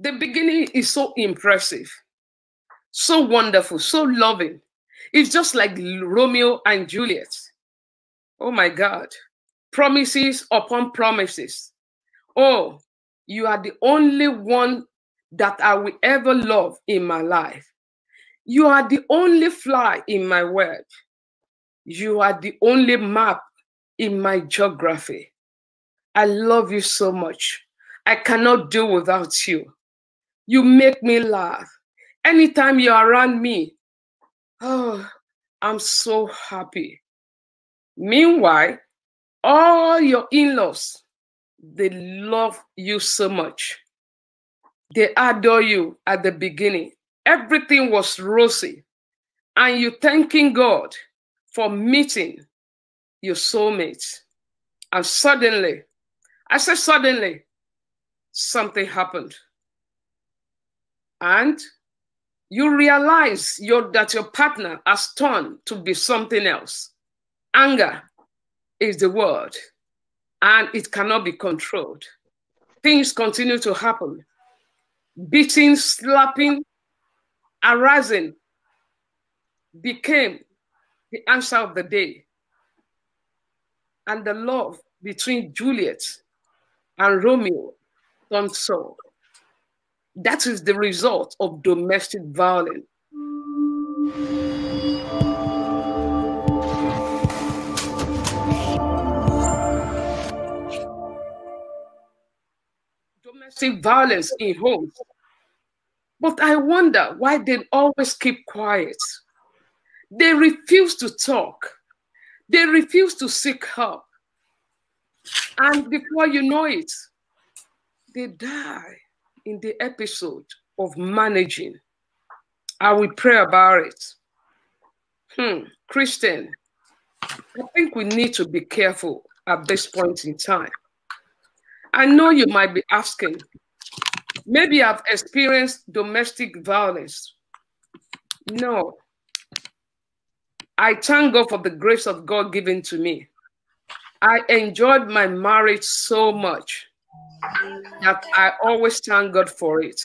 The beginning is so impressive, so wonderful, so loving. It's just like Romeo and Juliet. Oh my God. Promises upon promises. Oh, you are the only one that I will ever love in my life. You are the only fly in my world. You are the only map in my geography. I love you so much. I cannot do without you. You make me laugh. Anytime you're around me, oh, I'm so happy. Meanwhile, all your in-laws, they love you so much. They adore you at the beginning. Everything was rosy. And you're thanking God for meeting your soulmate. And suddenly, I said suddenly, something happened. And you realize that your partner has turned to be something else. Anger is the word. And it cannot be controlled. Things continue to happen. Beating, slapping, harassing became the answer of the day. And the love between Juliet and Romeo turned sour. That is the result of domestic violence. Domestic violence in homes. But I wonder why they always keep quiet. They refuse to talk. They refuse to seek help. And before you know it, they die in the episode of managing. I will pray about it. Christian, I think we need to be careful at this point in time. I know you might be asking, maybe I've experienced domestic violence. No. I thank God for the grace of God given to me. I enjoyed my marriage so much that I always thank God for it.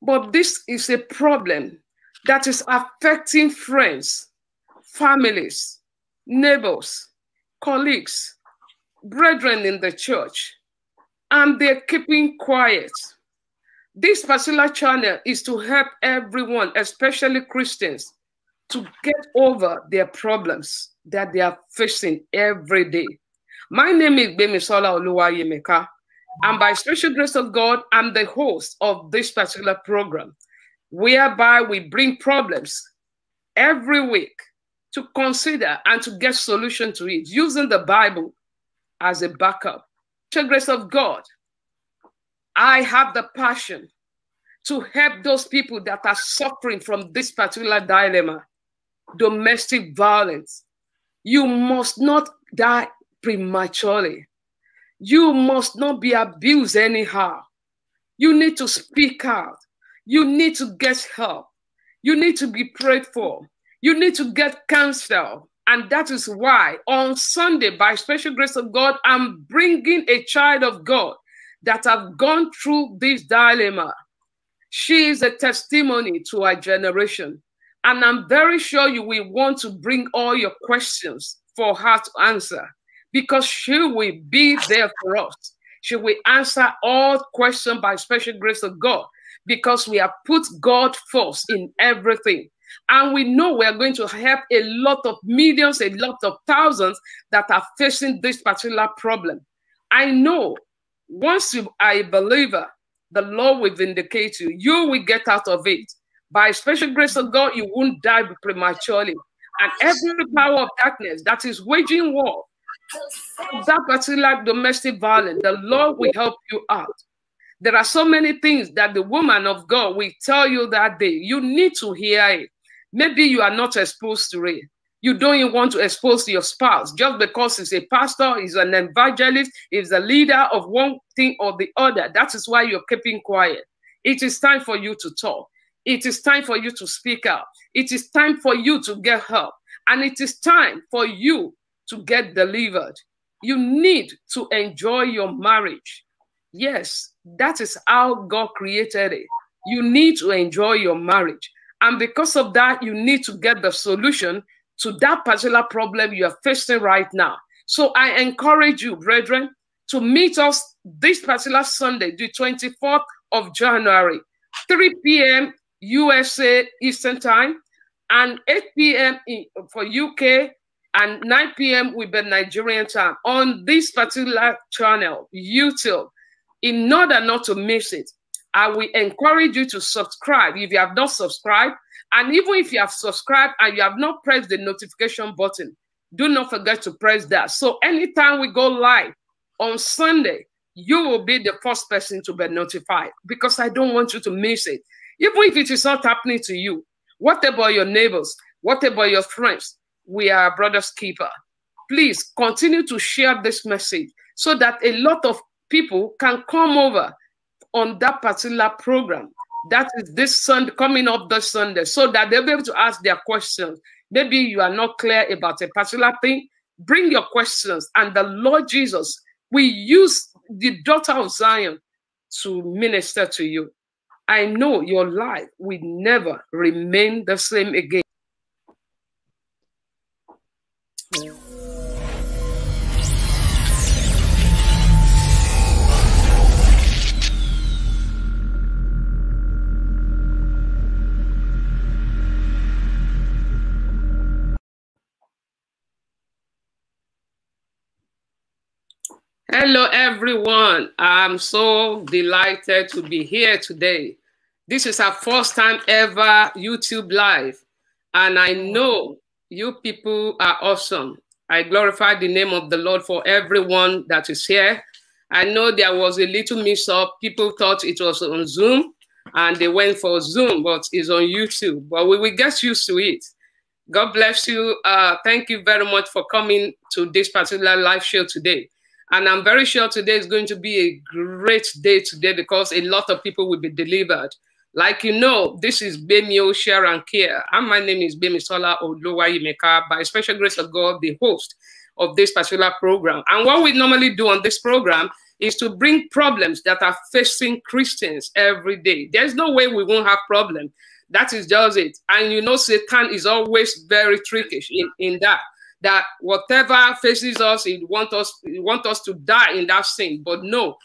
But this is a problem that is affecting friends, families, neighbors, colleagues, brethren in the church, and they're keeping quiet. This particular channel is to help everyone, especially Christians, to get over their problems that they are facing every day. My name is Bemisola Oluwayemeka, and by special grace of God, I'm the host of this particular program, whereby we bring problems every week to consider and to get solution to it, using the Bible as a backup. Special grace of God, I have the passion to help those people that are suffering from this particular dilemma, domestic violence. You must not die prematurely. You must not be abused anyhow. You need to speak out. You need to get help. You need to be prayed for. You need to get counsel. And that is why on Sunday, by special grace of God, I'm bringing a child of God that have gone through this dilemma. She is a testimony to our generation. And I'm very sure you will want to bring all your questions for her to answer, because she will be there for us. She will answer all questions by special grace of God, because we have put God first in everything. And we know we are going to help a lot of millions, a lot of thousands that are facing this particular problem. I know once you are a believer, the Lord will vindicate you. You will get out of it. By special grace of God, you won't die prematurely. And every power of darkness that is waging war, that particular domestic violence, the Lord will help you out. There are so many things that the woman of God will tell you that day. You need to hear it. Maybe you are not exposed to it. You don't even want to expose your spouse just because he's a pastor, he's an evangelist, he's a leader of one thing or the other. That is why you're keeping quiet. It is time for you to talk. It is time for you to speak out. It is time for you to get help. And it is time for you to get delivered. You need to enjoy your marriage. Yes, That is how God created it. You need to enjoy your marriage. And because of that, you need to get the solution to that particular problem you are facing right now. So I encourage you, brethren, to meet us this particular Sunday, the 24th of January, 3 p.m. USA Eastern Time, and 8 p.m. for UK, and 9 p.m. with the Nigerian time on this particular channel, YouTube. In order not to miss it, I will encourage you to subscribe if you have not subscribed. And even if you have subscribed and you have not pressed the notification button, do not forget to press that. So anytime we go live on Sunday, you will be the first person to be notified, because I don't want you to miss it. Even if it is not happening to you, what about your neighbors? What about your friends? We are a brother's keeper. Please continue to share this message so that a lot of people can come over on that particular program. That is this Sunday, coming up this Sunday, so that they'll be able to ask their questions. Maybe you are not clear about a particular thing. Bring your questions, and the Lord Jesus will use the daughter of Zion to minister to you. I know your life will never remain the same again. Hello, everyone. I'm so delighted to be here today. This is our first time ever YouTube live, and I know you people are awesome. I glorify the name of the Lord for everyone that is here. I know there was a little mix-up. People thought it was on Zoom, and they went for Zoom, but it's on YouTube. But we will get used to it. God bless you. Thank you very much for coming to this particular live show today. And I'm very sure today is going to be a great day today, because a lot of people will be delivered. Like you know, this is Bemio Share and Care, and my name is Bemisola Oluwayemeka, by special grace of God, the host of this particular program. And what we normally do on this program is to bring problems that are facing Christians every day. There's no way we won't have problems. That is just it. And you know, Satan is always very trickish in that. That whatever faces us, it wants us to die in that sin. But no,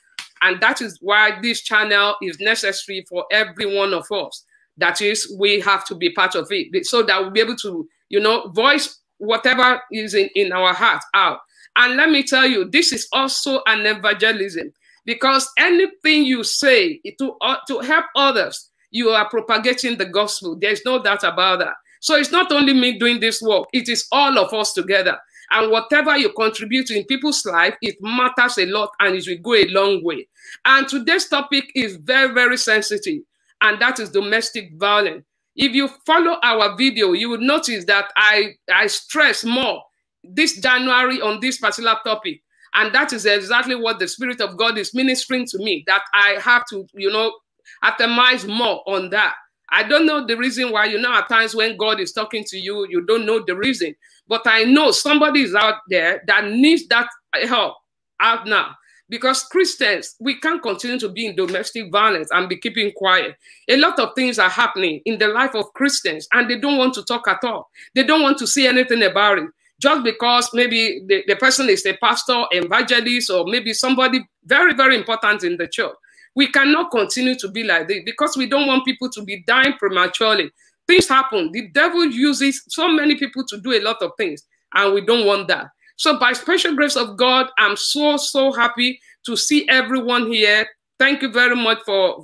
and that is why this channel is necessary for every one of us. That is, we have to be part of it, so that we'll be able to, you know, voice whatever is in our heart out. And let me tell you, this is also an evangelism, because anything you say to help others, you are propagating the gospel. There's no doubt about that. So it's not only me doing this work, it is all of us together. And whatever you contribute in people's life, it matters a lot, and it will go a long way. And today's topic is very, very sensitive, and that is domestic violence. If you follow our video, you will notice that I stress more this January on this particular topic. And that is exactly what the Spirit of God is ministering to me, that I have to, you know, atomize more on that. I don't know the reason why. You know, at times when God is talking to you, you don't know the reason. But I know somebody is out there that needs that help out now. Because Christians, we can't continue to be in domestic violence and be keeping quiet. A lot of things are happening in the life of Christians, and they don't want to talk at all. They don't want to say anything about it. Just because maybe the person is a pastor, evangelist, or maybe somebody very, very important in the church. We cannot continue to be like this, because we don't want people to be dying prematurely. Things happen. The devil uses so many people to do a lot of things, and we don't want that. So by special grace of God, I'm so, so happy to see everyone here. Thank you very much for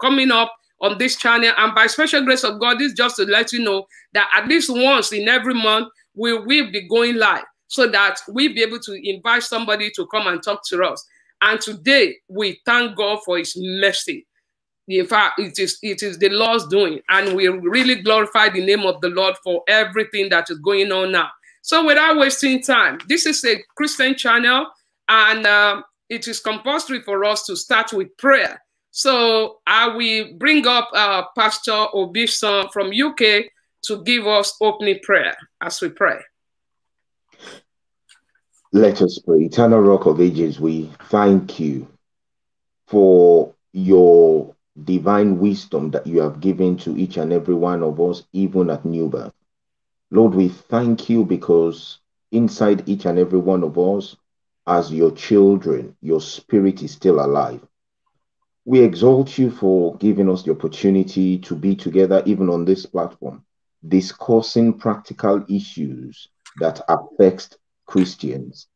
coming up on this channel. And by special grace of God, it's just to let you know that at least once in every month, we will be going live, so that we'll be able to invite somebody to come and talk to us. And today, we thank God for his mercy. In fact, it is the Lord's doing. And we really glorify the name of the Lord for everything that is going on now. So without wasting time, this is a Christian channel. And it is compulsory for us to start with prayer. So I will bring up Pastor Obisa from UK to give us opening prayer as we pray. Let us pray. Eternal Rock of Ages, we thank you for your divine wisdom that you have given to each and every one of us, even at new birth. Lord, we thank you because inside each and every one of us, as your children, your spirit is still alive. We exalt you for giving us the opportunity to be together, even on this platform, discussing practical issues that affect Christians.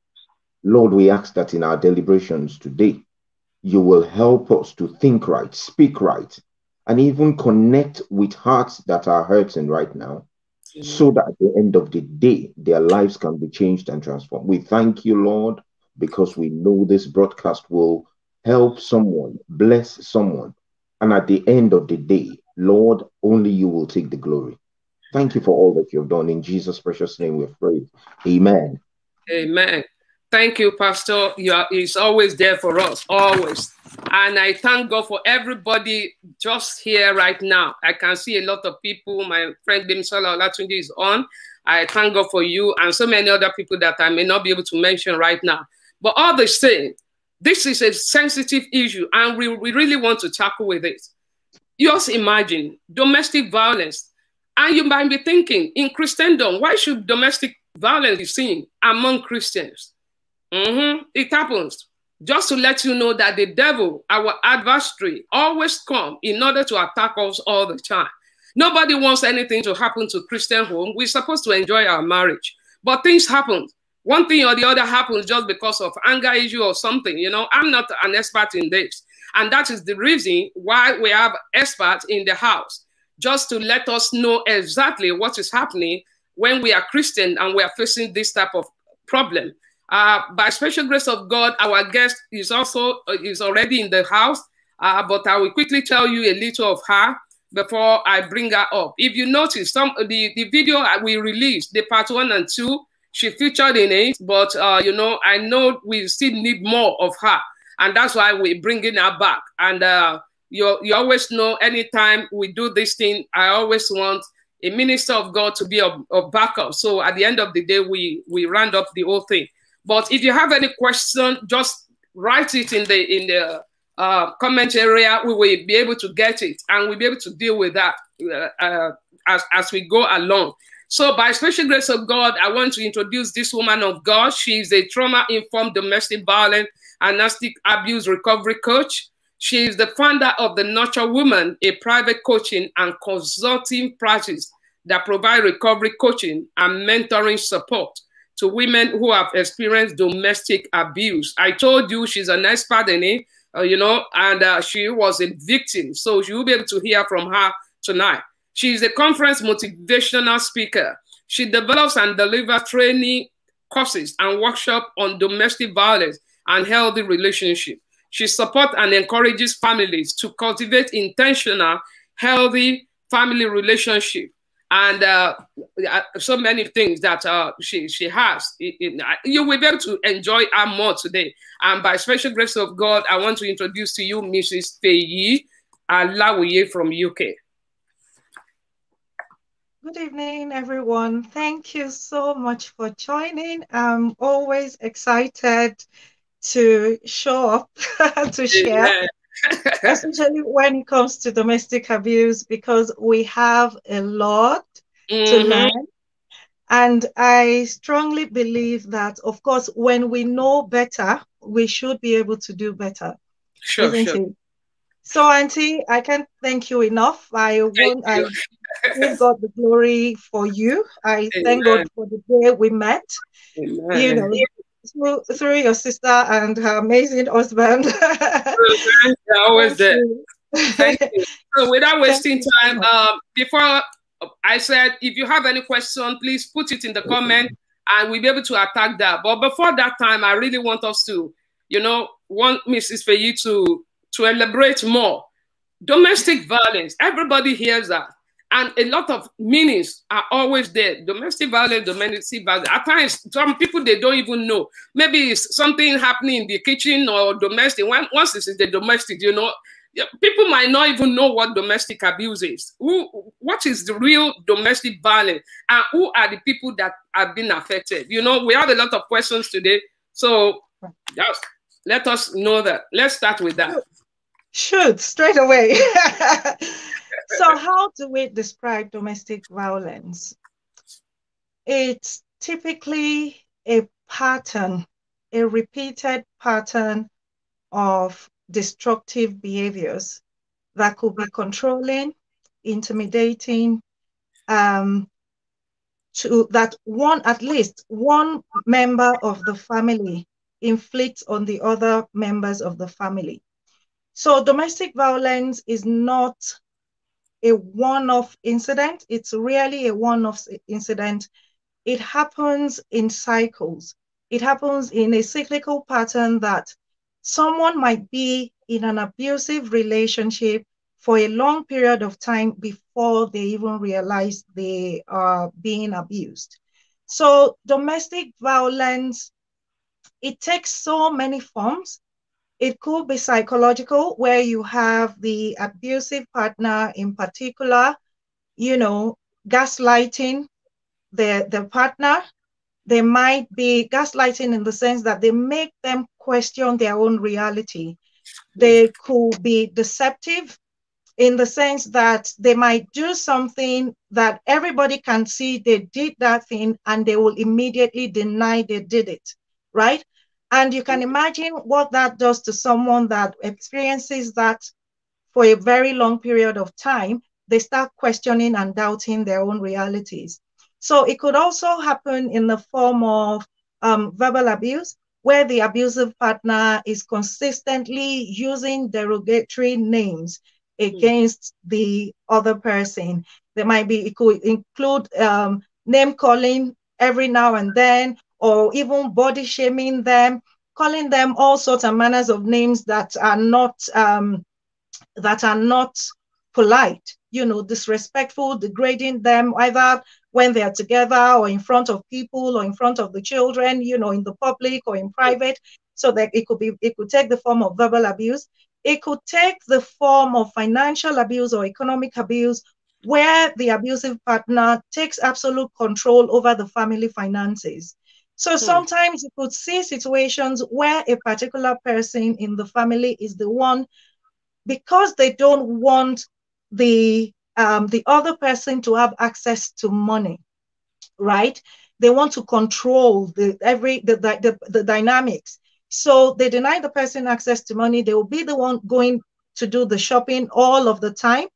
Lord, we ask that in our deliberations today, you will help us to think right, speak right, and even connect with hearts that are hurting right now, so that at the end of the day, their lives can be changed and transformed. We thank you, Lord, because we know this broadcast will help someone, bless someone, and at the end of the day, Lord, only you will take the glory. Thank you for all that you have done. In Jesus' precious name we pray. Amen. Amen. Thank you, Pastor. He's always there for us, always. And I thank God for everybody just here right now. I can see a lot of people. My friend Bemisola Oluwayemeka is on. I thank God for you and so many other people that I may not be able to mention right now. But all the same, this is a sensitive issue, and we really want to tackle with it. Just imagine domestic violence. And you might be thinking, in Christendom, why should domestic violence be seen among Christians? It happens. Just to let you know that the devil, our adversary, always comes in order to attack us all the time. Nobody wants anything to happen to Christian home. We're supposed to enjoy our marriage. But things happen. One thing or the other happens just because of anger issue or something. You know, I'm not an expert in this. And that is the reason why we have experts in the house, just to let us know exactly what is happening when we are Christian and we are facing this type of problem. By special grace of God, our guest is also is already in the house, but I will quickly tell you a little of her before I bring her up. If you notice, the video we released, the part 1 and 2, she featured in it, but you know, I know we still need more of her, and that's why we're bringing her back. And you always know, anytime we do this thing, I always want a minister of God to be a backup. So at the end of the day, we round up the whole thing. But if you have any question, just write it in the comment area. We will be able to get it, and we'll be able to deal with that as we go along. So by special grace of God, I want to introduce this woman of God. She is a trauma-informed domestic violence and domestic abuse recovery coach. She is the founder of the Nurture Woman, a private coaching and consulting practice that provides recovery coaching and mentoring support to women who have experienced domestic abuse. I told you she's an expert in it, you know, and she was a victim. So you'll be able to hear from her tonight. She is a conference motivational speaker. She develops and delivers training courses and workshops on domestic violence and healthy relationships. She supports and encourages families to cultivate intentional, healthy family relationships. And so many things that she has. You will be able to enjoy her more today. And by special grace of God, I want to introduce to you Mrs. Feyi Alawiye from UK. Good evening, everyone. Thank you so much for joining. I'm always excited to show up, to share. Yeah. Especially when it comes to domestic abuse, because we have a lot to learn. And I strongly believe that, of course, when we know better, we should be able to do better. Sure, sure. It? So, Auntie, I can't thank you enough. I give God the glory for you. I thank God for the day we met. Amen. You know, through your sister and her amazing husband. You're always there. Thank you. So without wasting time, before I said, if you have any question, please put it in the comment and we'll be able to attack that. But before that time, I really want us to, you know, want Mrs. Feyi to elaborate more. Domestic violence, everybody hears that. And a lot of meanings are always there. Domestic violence, domestic violence. At times, some people, they don't even know. Maybe it's something happening in the kitchen or domestic. Once this is the domestic, you know, people might not even know what domestic abuse is. What is the real domestic violence? And who are the people that have been affected? You know, we have a lot of questions today. So let us know that. Let's start with that. shoot straight away. So how do we describe domestic violence? It's typically a pattern, a repeated pattern of destructive behaviors that could be controlling, intimidating, to that one, at least one member of the family inflicts on the other members of the family. So domestic violence is not a one-off incident. It's really a one-off incident. It happens in cycles. It happens in a cyclical pattern that someone might be in an abusive relationship for a long period of time before they even realize they are being abused. So domestic violence, it takes so many forms. It could be psychological, where you have the abusive partner in particular, you know, gaslighting the partner. They might be gaslighting in the sense that they make them question their own reality. They could be deceptive in the sense that they might do something that everybody can see they did that thing, and they will immediately deny they did it, right? And you can imagine what that does to someone that experiences that for a very long period of time. They start questioning and doubting their own realities. So it could also happen in the form of verbal abuse, where the abusive partner is consistently using derogatory names against the other person. There might be, it could include name calling every now and then, or even body shaming them, calling them all sorts and manners of names that are not polite, you know, disrespectful, degrading them, either when they are together or in front of people or in front of the children, you know, in the public or in private. So that it could be, it could take the form of verbal abuse. It could take the form of financial abuse or economic abuse, where the abusive partner takes absolute control over the family finances. So sometimes you could see situations where a particular person in the family is the one, because they don't want the other person to have access to money, right? They want to control the dynamics. So they deny the person access to money. They will be the one going to do the shopping all of the time.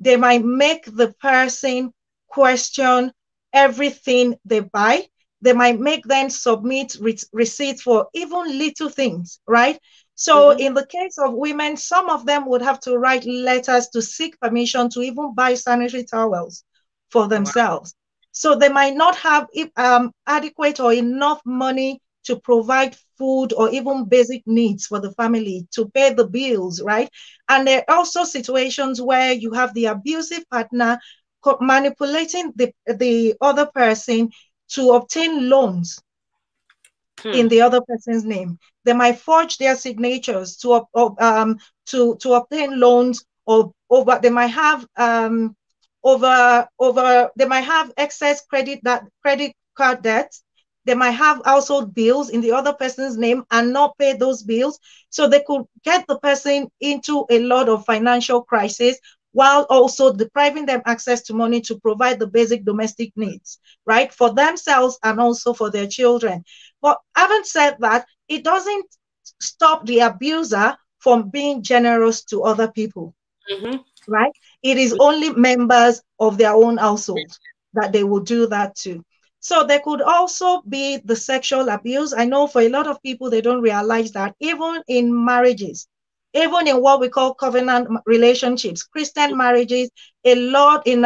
They might make the person question everything they buy. They might make them submit receipts for even little things, right? So in the case of women, some of them would have to write letters to seek permission to even buy sanitary towels for themselves. Wow. So they might not have adequate or enough money to provide food or even basic needs for the family, to pay the bills, right? And there are also situations where you have the abusive partner manipulating the other person to obtain loans in the other person's name. They might forge their signatures to obtain loans, or they might have they might have excess credit card debt. They might have household bills in the other person's name and not pay those bills. So they could get the person into a lot of financial crisis, while also depriving them access to money to provide the basic domestic needs, right? For themselves and also for their children. But having said that, it doesn't stop the abuser from being generous to other people, right? It is only members of their own household that they will do that to. So there could also be the sexual abuse. I know for a lot of people, they don't realize that even in marriages, even in what we call covenant relationships, Christian marriages, a lot in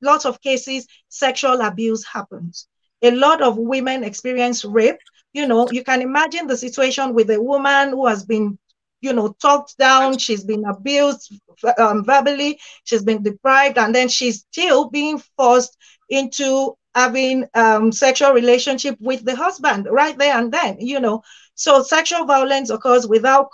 lots of cases, sexual abuse happens. A lot of women experience rape. You know, you can imagine the situation with a woman who has been, you know, talked down, she's been abused verbally, she's been deprived, and then she's still being forced into having sexual relationship with the husband right there and then, you know. So sexual violence occurs without,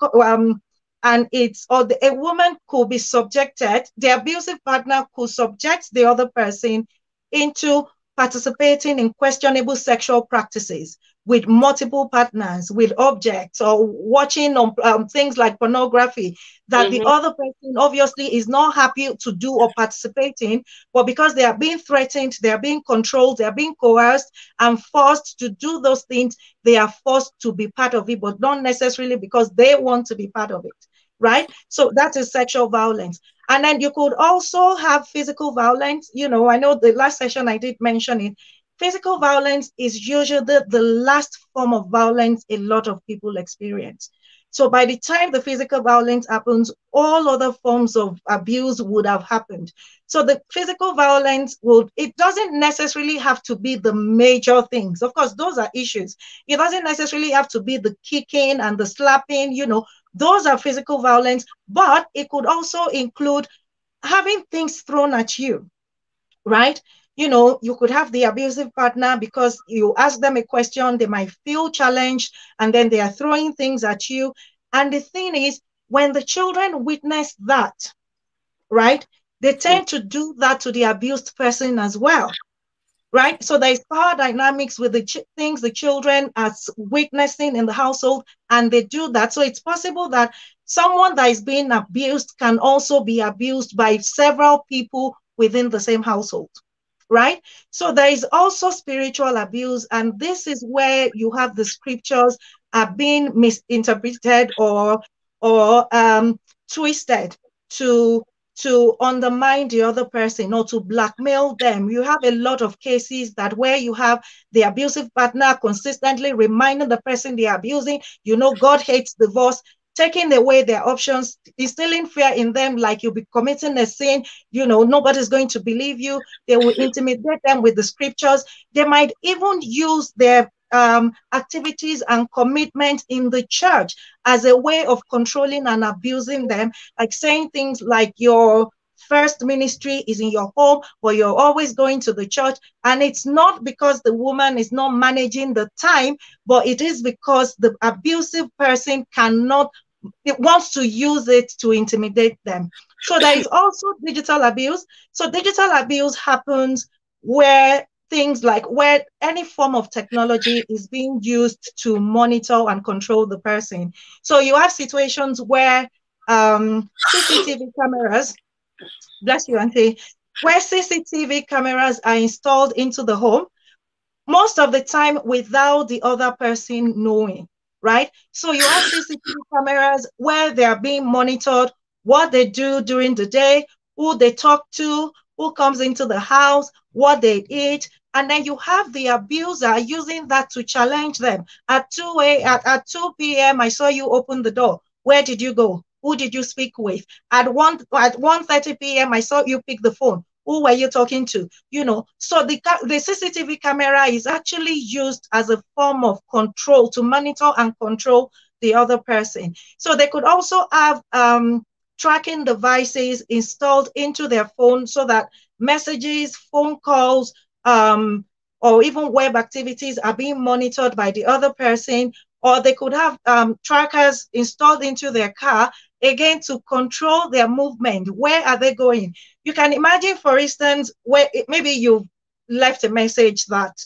and it's, or a woman could be subjected, the abusive partner could subject the other person into participating in questionable sexual practices with multiple partners, with objects, or watching on things like pornography that the other person obviously is not happy to do or participate in, but because they are being threatened, they are being controlled, they are being coerced and forced to do those things, they are forced to be part of it, but not necessarily because they want to be part of it, right? So that is sexual violence. And then you could also have physical violence. You know, I know the last session I did mention it. Physical violence is usually the last form of violence a lot of people experience. So by the time the physical violence happens, all other forms of abuse would have happened. So the physical violence would, it doesn't necessarily have to be the major things. Of course, those are issues. It doesn't necessarily have to be the kicking and the slapping, you know, those are physical violence, but it could also include having things thrown at you, right? You know, you could have the abusive partner because you ask them a question, they might feel challenged, and then they are throwing things at you. And the thing is, when the children witness that, right, they tend to do that to the abused person as well, right? So there's power dynamics with the things the children are witnessing in the household, and they do that. So it's possible that someone that is being abused can also be abused by several people within the same household. Right? So there is also spiritual abuse, and this is where you have the scriptures are being misinterpreted or twisted to undermine the other person or to blackmail them. You have a lot of cases that where you have the abusive partner consistently reminding the person they are abusing, you know, God hates divorce, taking away their options, instilling fear in them, like you'll be committing a sin, you know, nobody's going to believe you. They will intimidate them with the scriptures. They might even use their activities and commitment in the church as a way of controlling and abusing them, like saying things like your first ministry is in your home, but you're always going to the church. And it's not because the woman is not managing the time, but it is because the abusive person cannot, it wants to use it to intimidate them. So there is also digital abuse. So digital abuse happens where things like where any form of technology is being used to monitor and control the person. So you have situations where CCTV cameras, bless you, Auntie, where CCTV cameras are installed into the home, most of the time without the other person knowing, right? So you have CCTV cameras where they are being monitored, what they do during the day, who they talk to, who comes into the house, what they eat, and then you have the abuser using that to challenge them. At 2 p.m., I saw you open the door. Where did you go? Who did you speak with? At 1:30 p.m., I saw you pick the phone. Who were you talking to? You know, so the CCTV camera is actually used as a form of control to monitor and control the other person. So they could also have tracking devices installed into their phone so that messages, phone calls, or even web activities are being monitored by the other person. Or they could have trackers installed into their car, again, to control their movement. Where are they going? You can imagine, for instance, where maybe you left a message that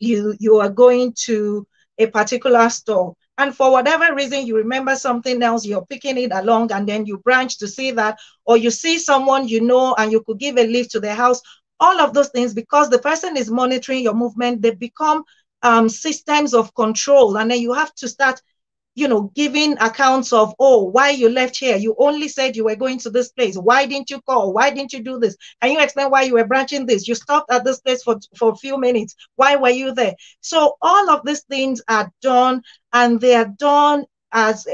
you are going to a particular store, and for whatever reason, you remember something else, you're picking it along, and then you branch to see that, or you see someone you know, and you could give a lift to their house. All of those things, because the person is monitoring your movement, they become systems of control, and then you have to start, you know, giving accounts of, oh, why you left here, you only said you were going to this place, why didn't you call, why didn't you do this, and you explain why you were branching this, you stopped at this place for a few minutes, why were you there? So all of these things are done, and they are done as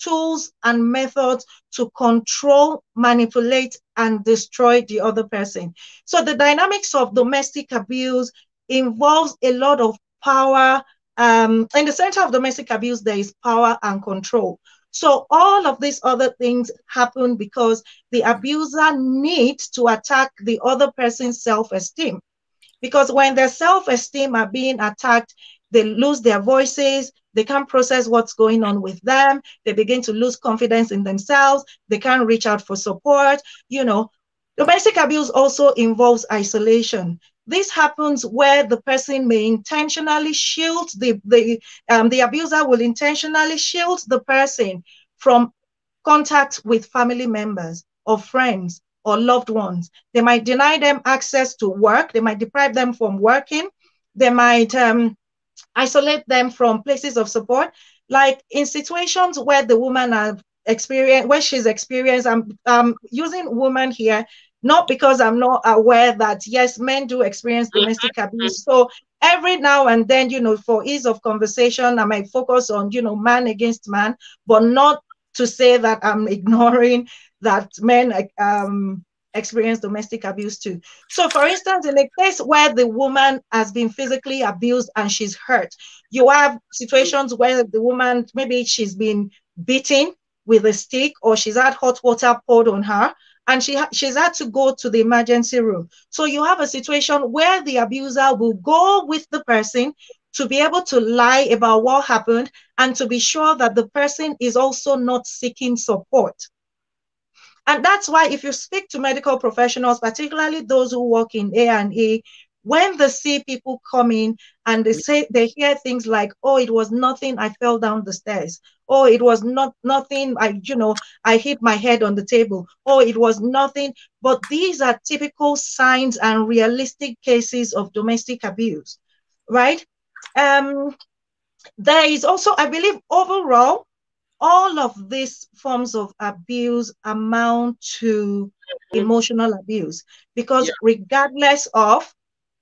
tools and methods to control, manipulate, and destroy the other person. So the dynamics of domestic abuse involves a lot of power. In the center of domestic abuse, there is power and control. So all of these other things happen because the abuser needs to attack the other person's self-esteem. Because when their self-esteem are being attacked, they lose their voices, they can't process what's going on with them, they begin to lose confidence in themselves, they can't reach out for support, you know. Domestic abuse also involves isolation. This happens where the person may intentionally shield, the abuser will intentionally shield the person from contact with family members or friends or loved ones. They might deny them access to work. They might deprive them from working. They might isolate them from places of support. Like in situations where the woman have experienced, where she's experienced, I'm using woman here, not because I'm not aware that, yes, men do experience domestic abuse. So every now and then, you know, for ease of conversation, I might focus on, you know, man against man, but not to say that I'm ignoring that men experience domestic abuse too. So for instance, in a case where the woman has been physically abused and she's hurt, you have situations where the woman, maybe she's been beaten with a stick or she's had hot water poured on her, and she's had to go to the emergency room. So you have a situation where the abuser will go with the person to be able to lie about what happened and to be sure that the person is also not seeking support. And that's why if you speak to medical professionals, particularly those who work in A&E, when they see people come in and they say, they hear things like, oh, it was nothing, I fell down the stairs. Oh, it was nothing, I hit my head on the table. Oh, it was nothing. But these are typical signs and realistic cases of domestic abuse, right? There is also, I believe, overall, all of these forms of abuse amount to emotional abuse, because regardless of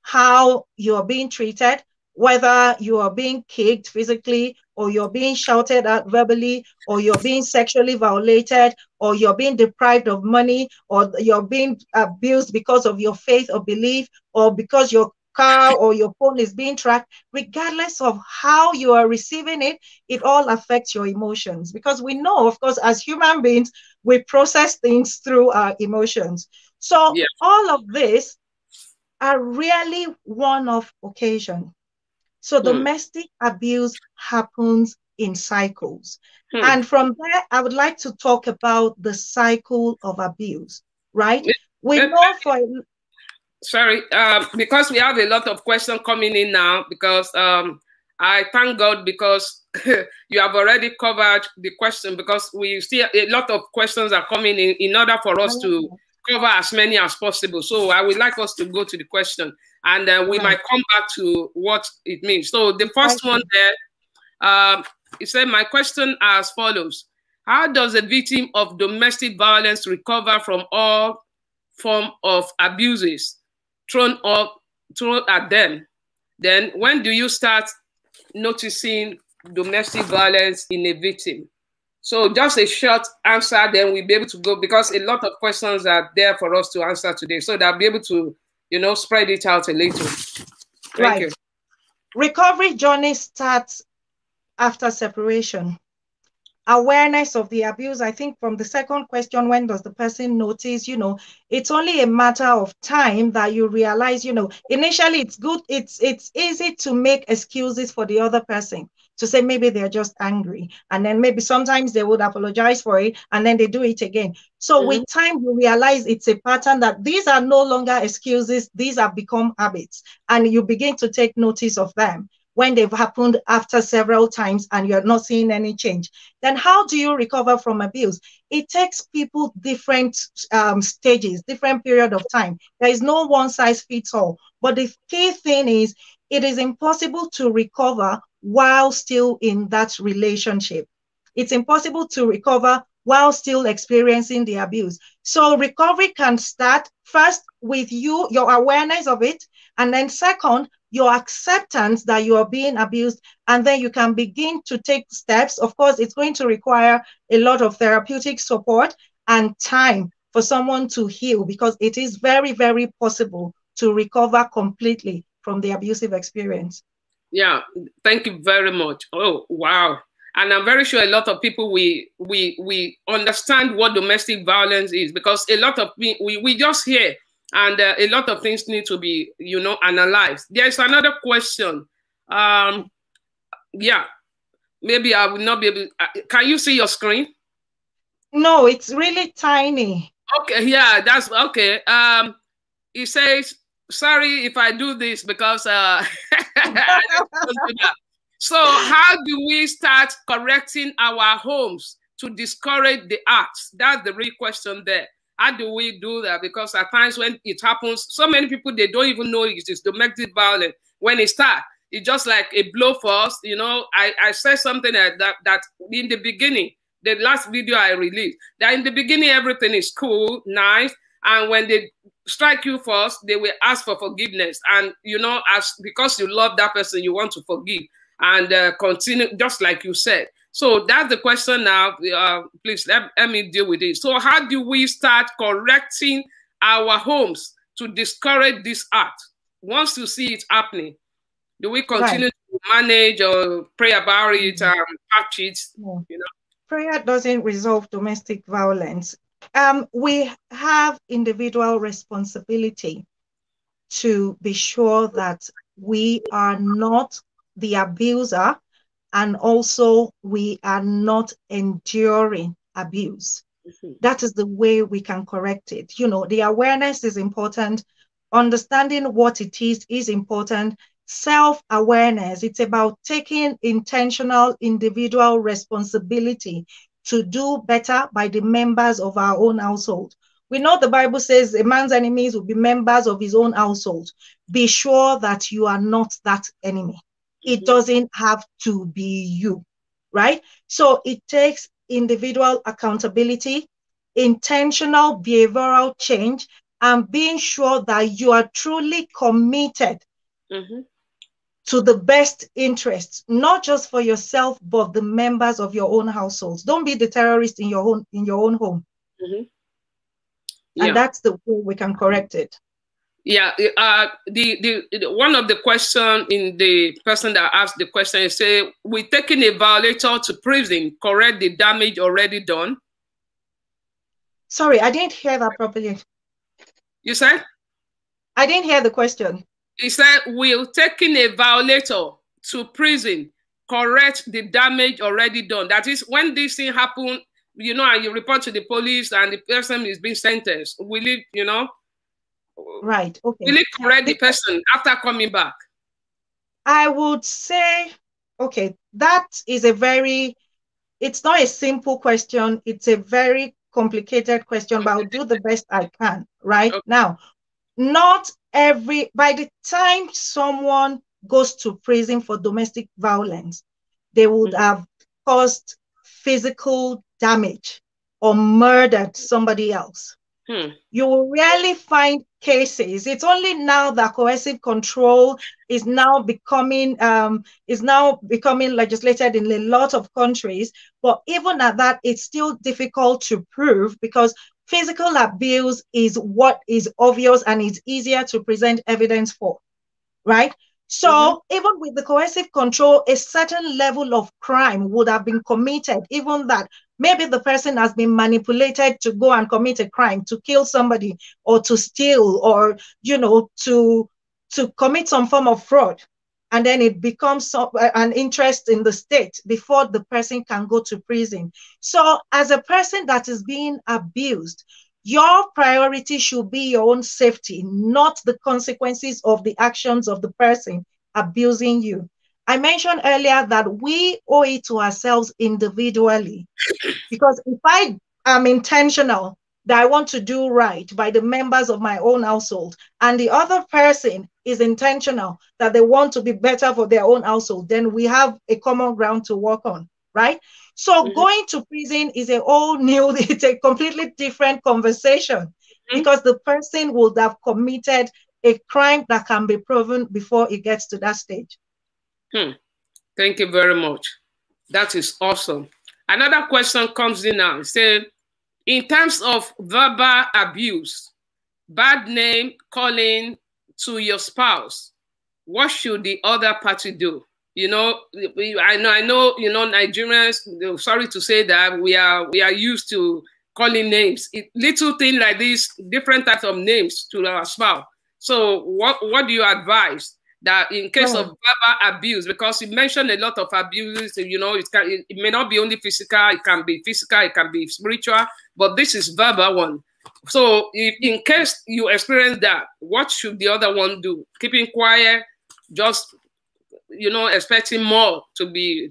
how you're being treated, whether you are being kicked physically or you're being shouted at verbally or you're being sexually violated or you're being deprived of money or you're being abused because of your faith or belief or because your car or your phone is being tracked, regardless of how you are receiving it, it all affects your emotions. Because we know, of course, as human beings, we process things through our emotions. So all of this are really one-off occasion. So domestic abuse happens in cycles. And from there, I would like to talk about the cycle of abuse, right? We know for... Sorry, because we have a lot of questions coming in now, because I thank God because you have already covered the question, because we see a lot of questions are coming in order for us to cover as many as possible. So I would like us to go to the question, and then we might come back to what it means. So the first one there, it said, my question as follows. How does a victim of domestic violence recover from all form of abuses thrown at them? Then when do you start noticing domestic violence in a victim? So just a short answer, then we'll be able to go, because a lot of questions are there for us to answer today. So that I'll be able to, you know, spread it out a little. Thank you. Recovery journey starts after separation. Awareness of the abuse, I think from the second question, when does the person notice, you know, it's only a matter of time that you realize, you know, initially it's good, it's easy to make excuses for the other person, to say maybe they're just angry, and then maybe sometimes they would apologize for it, and then they do it again. So with time, you realize it's a pattern, that these are no longer excuses, these have become habits, and you begin to take notice of them when they've happened after several times and you're not seeing any change. Then how do you recover from abuse? It takes people different stages, different period of time. There is no one size fits all, but the key thing is, it is impossible to recover while still in that relationship. It's impossible to recover while still experiencing the abuse. So recovery can start first with you, your awareness of it, and then second, your acceptance that you are being abused, and then you can begin to take steps. Of course, it's going to require a lot of therapeutic support and time for someone to heal, because it is very, very possible to recover completely from the abusive experience. Yeah, thank you very much. Oh, wow. And I'm very sure a lot of people, we understand what domestic violence is, because a lot of we just hear, and a lot of things need to be, you know, analyzed. There's another question. Yeah, maybe I will not be able, can you see your screen? No, it's really tiny. Okay, yeah, that's okay. It says, sorry if I do this because I don't do that. So how do we start correcting our homes to discourage the acts? That's the real question there. How do we do that? Because at times when it happens, so many people, they don't even know it is domestic violence. When it starts, it's just like a blow for us. You know, I said something that in the beginning, the last video I released, that in the beginning, everything is cool, nice. And when they strike you first, they will ask for forgiveness. And, you know, because you love that person, you want to forgive and continue, just like you said. So that's the question now. Please let me deal with it. So how do we start correcting our homes to discourage this act? Once you see it happening, do we continue to manage or pray about it and patch it? Yeah. You know? Prayer doesn't resolve domestic violence. We have individual responsibility to be sure that we are not the abuser, and also we are not enduring abuse. Mm-hmm. That is the way we can correct it. You know, the awareness is important. Understanding what it is important. Self-awareness, it's about taking intentional individual responsibility to do better by the members of our own household. We know the Bible says a man's enemies will be members of his own household. Be sure that you are not that enemy. It doesn't have to be you, right? So it takes individual accountability, intentional behavioral change, and being sure that you are truly committed to the best interests, not just for yourself, but the members of your own households. Don't be the terrorist in your own home. And that's the way we can correct it. Yeah, one of the question in the person that asked the question is, say, we're taking a violator to prison, correct the damage already done? Sorry, I didn't hear that properly. You said? I didn't hear the question. He said, we're taking a violator to prison, correct the damage already done. That is, when this thing happens, you know, and you report to the police and the person is being sentenced, will it, you know? Right. Okay. Will it correct the person after coming back? I would say, okay, that is a very, it's not a simple question. It's a very complicated question, but I'll do the best I can right now. Not every, by the time someone goes to prison for domestic violence, they would have caused physical damage or murdered somebody else. You will rarely find cases. It's only now that coercive control is now becoming legislated in a lot of countries. But even at that, it's still difficult to prove, because physical abuse is what is obvious and it's easier to present evidence for, right? So even with the coercive control, a certain level of crime would have been committed, even that maybe the person has been manipulated to go and commit a crime, to kill somebody or to steal, or, you know, to commit some form of fraud. And then it becomes an interest in the state before the person can go to prison. So as a person that is being abused, your priority should be your own safety, not the consequences of the actions of the person abusing you. I mentioned earlier that we owe it to ourselves individually, because if I am intentional that I want to do right by the members of my own household, and the other person is intentional that they want to be better for their own household, then we have a common ground to work on, right? So going to prison is a whole new, it's a completely different conversation, because the person would have committed a crime that can be proven before it gets to that stage. Thank you very much. That is awesome. Another question comes in now. It says, in terms of verbal abuse, bad name calling to your spouse, what should the other party do? You know, I know, you know, Nigerians, sorry to say that, we are used to calling names. Little things like this, different types of names to our spouse. So what do you advise that in case of verbal abuse? Because you mentioned a lot of abuses, you know, it may not be only physical, it can be physical, it can be spiritual, but this is verbal one. So in case you experience that, what should the other one do? Keeping quiet, just, you know, expecting more to be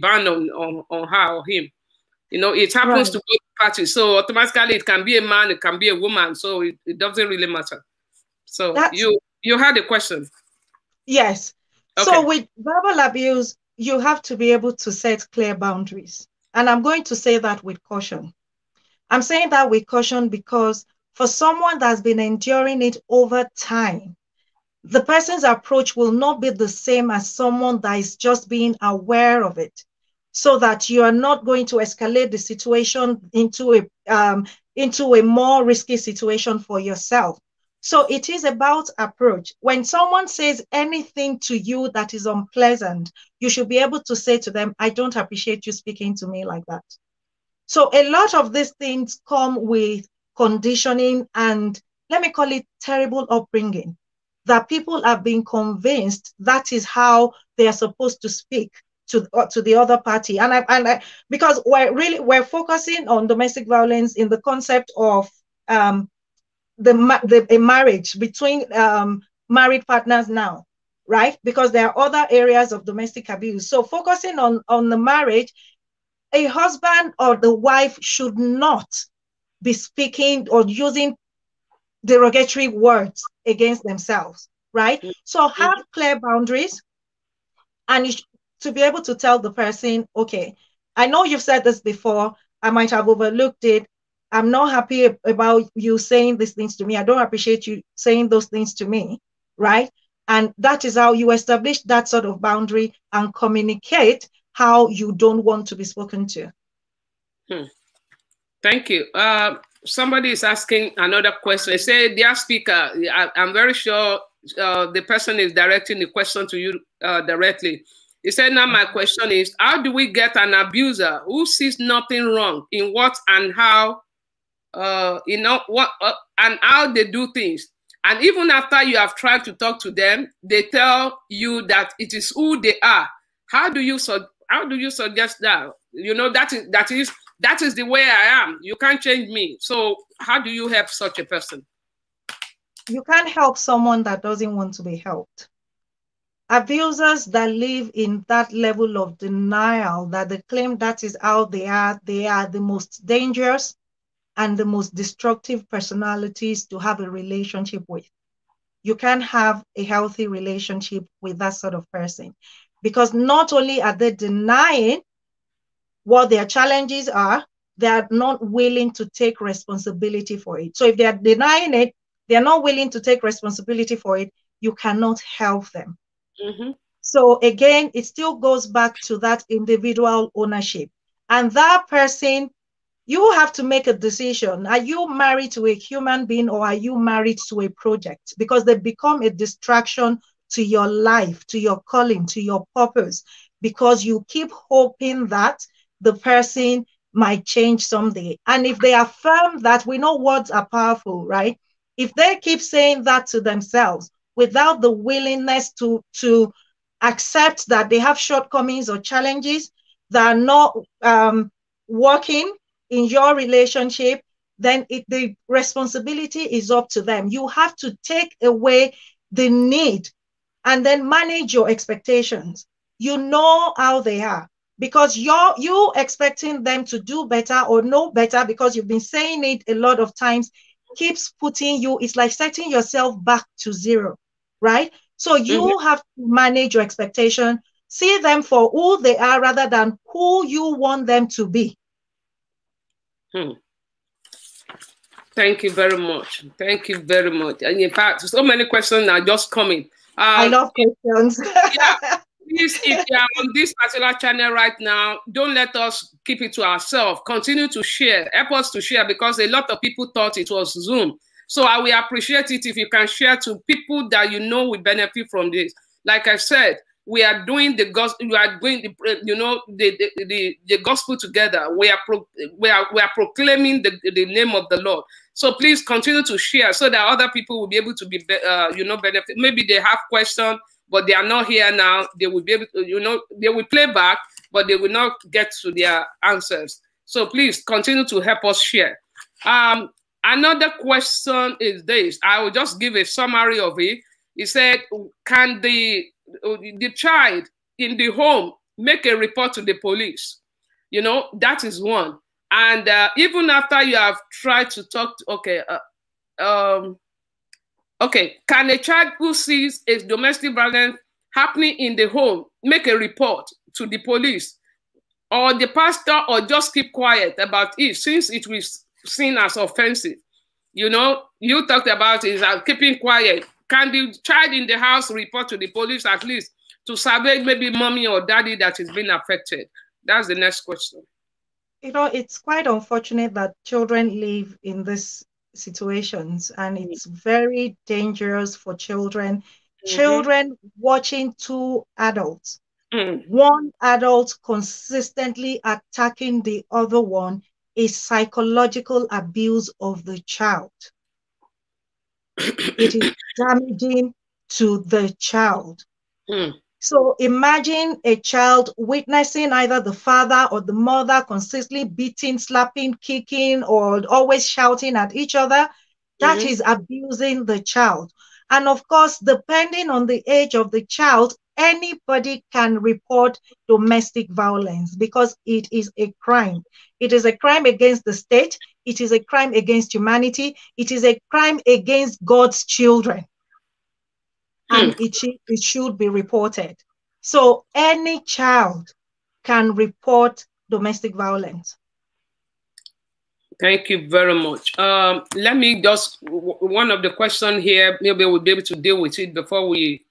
banned on her or him. You know, it happens to both parties. So automatically it can be a man, it can be a woman. So it doesn't really matter. So you had a question. Yes. Okay. So with verbal abuse, you have to be able to set clear boundaries. And I'm going to say that with caution. I'm saying that with caution because for someone that's been enduring it over time, the person's approach will not be the same as someone that is just being aware of it, so that you are not going to escalate the situation into a more risky situation for yourself. So it is about approach. When someone says anything to you that is unpleasant, you should be able to say to them, I don't appreciate you speaking to me like that. So a lot of these things come with conditioning and, let me call it, terrible upbringing, that people have been convinced that is how they are supposed to speak to the other party. And I because we're focusing on domestic violence in the concept of a marriage between married partners now, right? Because there are other areas of domestic abuse. So focusing on the marriage, a husband or the wife should not be speaking or using derogatory words against themselves, right? So have clear boundaries, and you to be able to tell the person, okay, I know you've said this before, I might have overlooked it, I'm not happy about you saying these things to me, I don't appreciate you saying those things to me, right? And that is how you establish that sort of boundary and communicate how you don't want to be spoken to. Thank you. Somebody is asking another question. They say, dear speaker, I'm very sure the person is directing the question to you directly. He said, now my question is, how do we get an abuser who sees nothing wrong in what and how, you know, what and how they do things? And even after you have tried to talk to them, they tell you that it is who they are. How do you suggest that? You know, that is the way I am. You can't change me. So how do you help such a person? You can't help someone that doesn't want to be helped. Abusers that live in that level of denial that they claim that is how they are the most dangerous and the most destructive personalities to have a relationship with. You can't have a healthy relationship with that sort of person, because not only are they denying what their challenges are, they are not willing to take responsibility for it. So if they are denying it, they are not willing to take responsibility for it, you cannot help them. Mm-hmm. So again, it still goes back to that individual ownership. And that person, you have to make a decision. Are you married to a human being, or are you married to a project? Because they become a distraction to your life, to your calling, to your purpose, because you keep hoping that the person might change someday. And if they affirm that, we know words are powerful, right? If they keep saying that to themselves, without the willingness to accept that they have shortcomings or challenges that are not working in your relationship, then the responsibility is up to them. You have to take away the need and then manage your expectations. You know how they are, because you're expecting them to do better or know better, because you've been saying it a lot of times, keeps putting you, it's like setting yourself back to zero. Right? So you have to manage your expectation, see them for who they are rather than who you want them to be. Thank you very much. Thank you very much. And in fact, so many questions are just coming. I love questions. Yeah, please, if you are on this particular channel right now, don't let us keep it to ourselves. Continue to share. Help us to share, because a lot of people thought it was Zoom. So I will appreciate it if you can share to people that you know will benefit from this. Like I said, we are doing the gospel. We are doing the, you know, the gospel together. We are proclaiming the name of the Lord. So please continue to share so that other people will be able to be, you know, benefit. Maybe they have questions, but they are not here now. They will be able to, you know, they will play back, but they will not get to their answers. So please continue to help us share. Another question is this. I will just give a summary of it. He said, can the child in the home make a report to the police? You know, that is one. And even after you have tried to talk to, can a child who sees a domestic violence happening in the home make a report to the police or the pastor, or just keep quiet about it since it was seen as offensive? You know, you talked about is keeping quiet. Can the child in the house report to the police at least to survey maybe mommy or daddy that is being affected? That's the next question. You know, it's quite unfortunate that children live in these situations, and it's very dangerous for children. Mm-hmm. Children watching two adults, mm-hmm. one adult consistently attacking the other one is psychological abuse of the child. It is damaging to the child. Mm. So imagine a child witnessing either the father or the mother consistently beating, slapping, kicking, or always shouting at each other. That mm-hmm. is abusing the child. And of course, depending on the age of the child, anybody can report domestic violence because it is a crime. It is a crime against the state. It is a crime against humanity. It is a crime against God's children. And it should be reported. So any child can report domestic violence. Thank you very much. Let me just, one of the questions here, maybe we'll be able to deal with it before we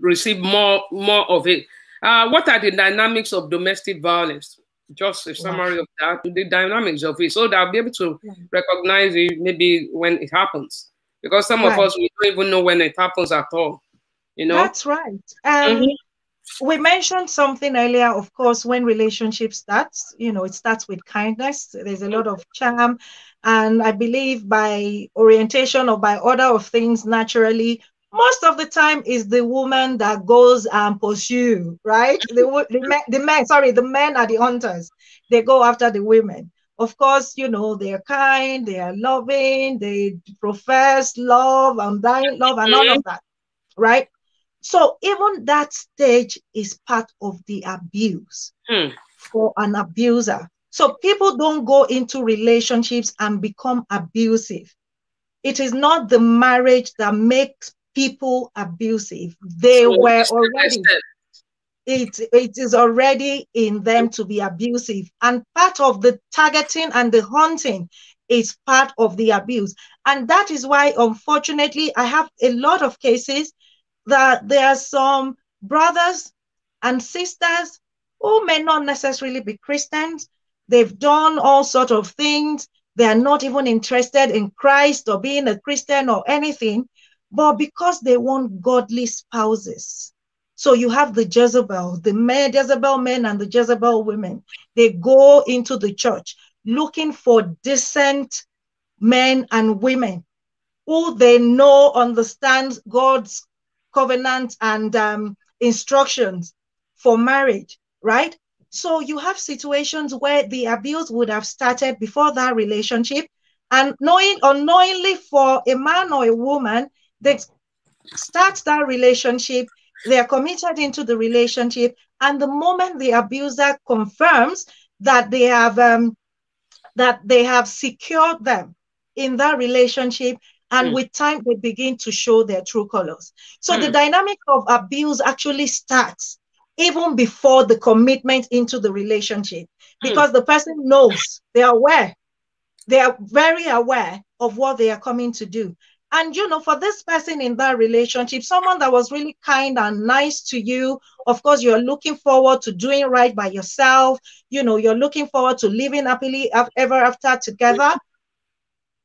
receive more of it. What are the dynamics of domestic violence? Just a summary of that, the dynamics of it, so that I'll be able to recognize it maybe when it happens. Because some of us, we don't even know when it happens at all, you know? That's right. We mentioned something earlier, of course, when relationship starts, you know, it starts with kindness. There's a lot of charm. And I believe by orientation or by order of things, naturally, most of the time is the woman that goes and pursue, right? The men are the hunters. They go after the women. Of course, you know, they are kind, they are loving, they profess love, undying love, and all of that, right? So even that stage is part of the abuse for an abuser. So people don't go into relationships and become abusive. It is not the marriage that makes people abusive. They were already... It is already in them to be abusive. And part of the targeting and the hunting is part of the abuse. And that is why, unfortunately, I have a lot of cases that there are some brothers and sisters who may not necessarily be Christians. They've done all sorts of things. They are not even interested in Christ or being a Christian or anything, but because they want godly spouses. So you have the Jezebel, Jezebel men and the Jezebel women. They go into the church looking for decent men and women who they know understand God's covenant and instructions for marriage, right? So you have situations where the abuse would have started before that relationship, and unknowingly for a man or a woman, they start that relationship. They are committed into the relationship, and the moment the abuser confirms that they have secured them in that relationship, and with time they begin to show their true colors. So the dynamic of abuse actually starts even before the commitment into the relationship, because the person knows, they are very aware of what they are coming to do. And, you know, for this person in that relationship, someone that was really kind and nice to you, of course, you're looking forward to doing right by yourself. You know, you're looking forward to living happily ever after together.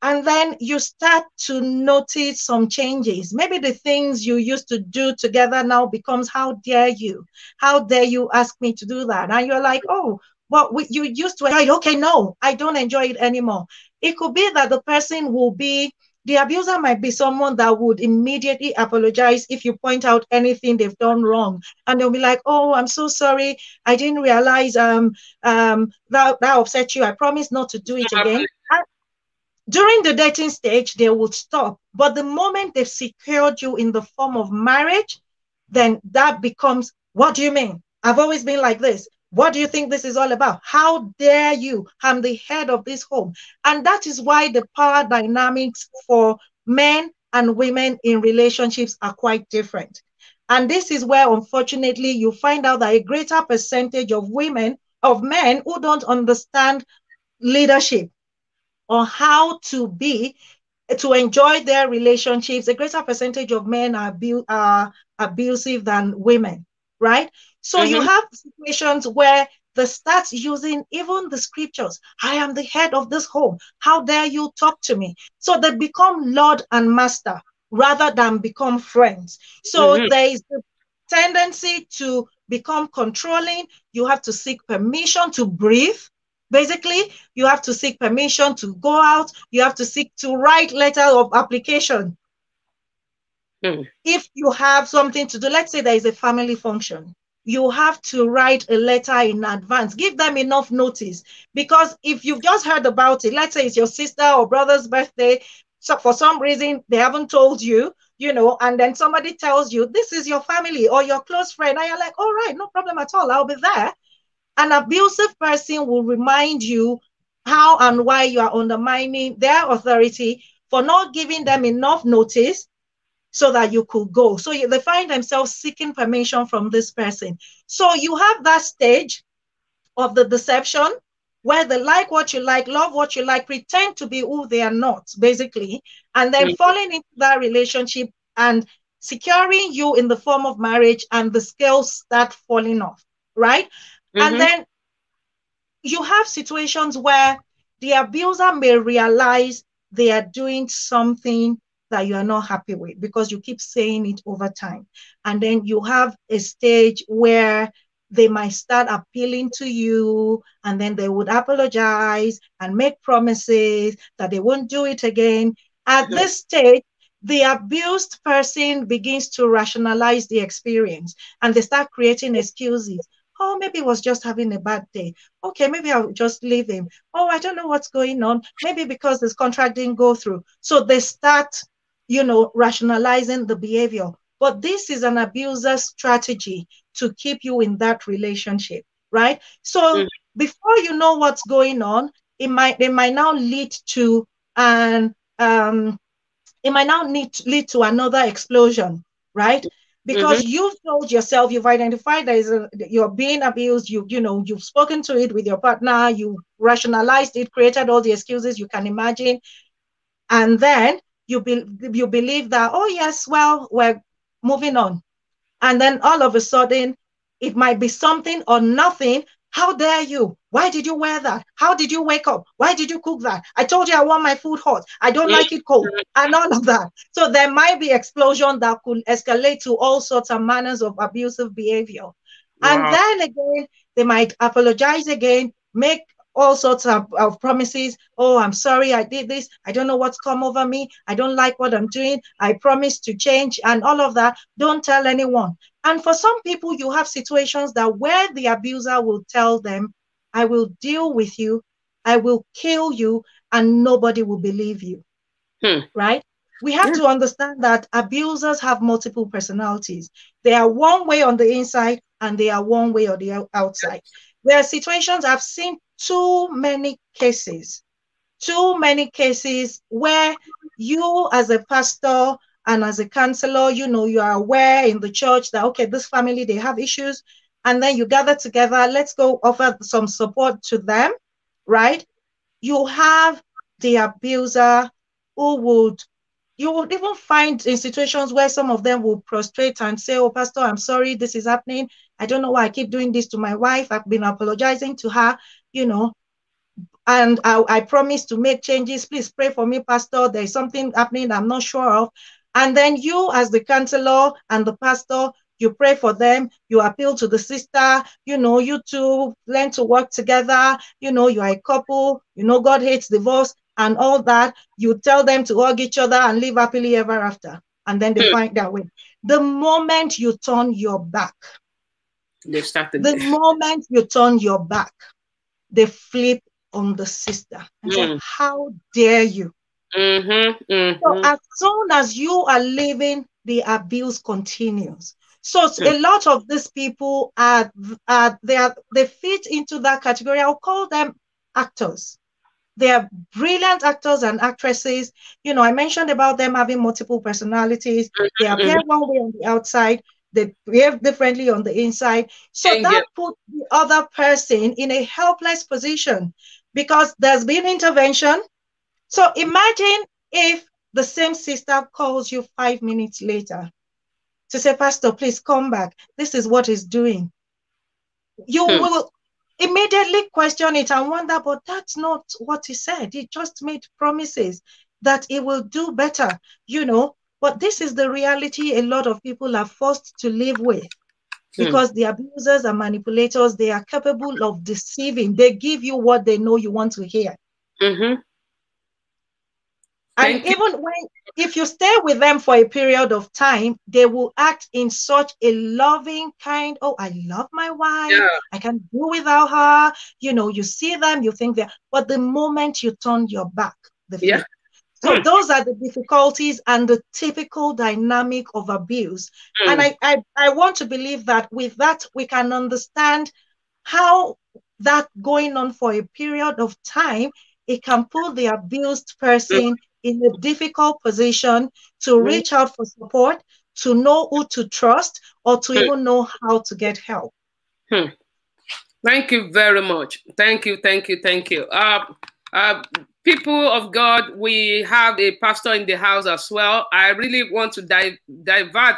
And then you start to notice some changes. Maybe the things you used to do together now becomes, how dare you? How dare you ask me to do that? And you're like, oh, well, you used to enjoy it. Okay, no, I don't enjoy it anymore. It could be that the person will be... The abuser might be someone that would immediately apologize if you point out anything they've done wrong. And they'll be like, oh, I'm so sorry. I didn't realize that upset you. I promise not to do it again. And During the dating stage, they will stop. But the moment they've secured you in the form of marriage, then that becomes, what do you mean? I've always been like this. What do you think this is all about? How dare you? I'm the head of this home. And that is why the power dynamics for men and women in relationships are quite different. And this is where, unfortunately, you find out that a greater percentage of women, of men who don't understand leadership or how to enjoy their relationships, a greater percentage of men are abusive than women, right? So you have situations where they start using even the scriptures. I am the head of this home. How dare you talk to me? So they become lord and master rather than become friends. So there is the tendency to become controlling. You have to seek permission to breathe. Basically, you have to seek permission to go out. You have to seek to write letter of application. If you have something to do, let's say there is a family function. You have to write a letter in advance. Give them enough notice, because if you've just heard about it, let's say it's your sister or brother's birthday, so for some reason they haven't told you, you know, and then somebody tells you, this is your family or your close friend, and you're like, all right, no problem at all, I'll be there. An abusive person will remind you how and why you are undermining their authority for not giving them enough notice so that you could go. So they find themselves seeking permission from this person. So you have that stage of the deception where they like what you like, love what you like, pretend to be who they are not, basically, and then falling into that relationship and securing you in the form of marriage, and the scales start falling off, right? And then you have situations where the abuser may realize they are doing something that you are not happy with because you keep saying it over time. And then you have a stage where they might start appealing to you, and then they would apologize and make promises that they won't do it again. At this stage, the abused person begins to rationalize the experience, and they start creating excuses. Oh, maybe I was just having a bad day. Okay, maybe I'll just leave him. Oh, I don't know what's going on. Maybe because this contract didn't go through. So they start, you know, rationalizing the behavior. But this is an abuser's strategy to keep you in that relationship, right? So before you know what's going on, it might now lead to an it might now lead to another explosion, right? Because you've told yourself, you've identified that you're being abused, you've spoken to it with your partner, you rationalized it, created all the excuses you can imagine. And then you believe that, oh yes, well, we're moving on. And then all of a sudden, it might be something or nothing. How dare you? Why did you wear that? How did you wake up? Why did you cook that? I told you I want my food hot. I don't like it cold, and all of that. So there might be explosion that could escalate to all sorts of manners of abusive behavior. And then again, they might apologize again, make all sorts of promises. Oh, I'm sorry I did this. I don't know what's come over me. I don't like what I'm doing. I promise to change, and all of that. Don't tell anyone. And for some people, you have situations that where the abuser will tell them, I will deal with you, I will kill you, and nobody will believe you, right? We have to understand that abusers have multiple personalities. They are one way on the inside, and they are one way on the outside. There are situations, I've seen too many cases where you as a pastor and as a counselor, you know, you are aware in the church that, okay, this family, they have issues. And then you gather together, let's go offer some support to them, right? You have the abuser who would even find in situations where some of them will prostrate and say, oh, Pastor, I'm sorry, this is happening. I don't know why I keep doing this to my wife. I've been apologizing to her, you know, and I promise to make changes. Please pray for me, Pastor. There's something happening I'm not sure of. And then you, as the counselor and the pastor, you pray for them, you appeal to the sister, you know, you two learn to work together, you know, you are a couple, you know, God hates divorce and all that. You tell them to hug each other and live happily ever after. And then they find their way. The moment you turn your back, they flip on the sister. How dare you? So as soon as you are leaving, the abuse continues. So a lot of these people they fit into that category. I'll call them actors. They are brilliant actors and actresses. You know, I mentioned about them having multiple personalities. They appear one way on the outside. They behave differently on the inside. So that put the other person in a helpless position because there's been intervention. So imagine if the same sister calls you 5 minutes later to say, Pastor, please come back. This is what he's doing. You will immediately question it and wonder, but that's not what he said. He just made promises that he will do better, you know. But this is the reality a lot of people are forced to live with because the abusers and manipulators, they are capable of deceiving. They give you what they know you want to hear. And even when, if you stay with them for a period of time, they will act in such a loving kind. Oh, I love my wife. I can do without her. You know, you see them, you think they're, but the moment you turn your back, they feel. So those are the difficulties and the typical dynamic of abuse. And I want to believe that with that, we can understand how that going on for a period of time, it can put the abused person in a difficult position to reach out for support, to know who to trust, or to even know how to get help. Thank you very much. Thank you, thank you, thank you. People of God, we have a pastor in the house as well. I really want to divert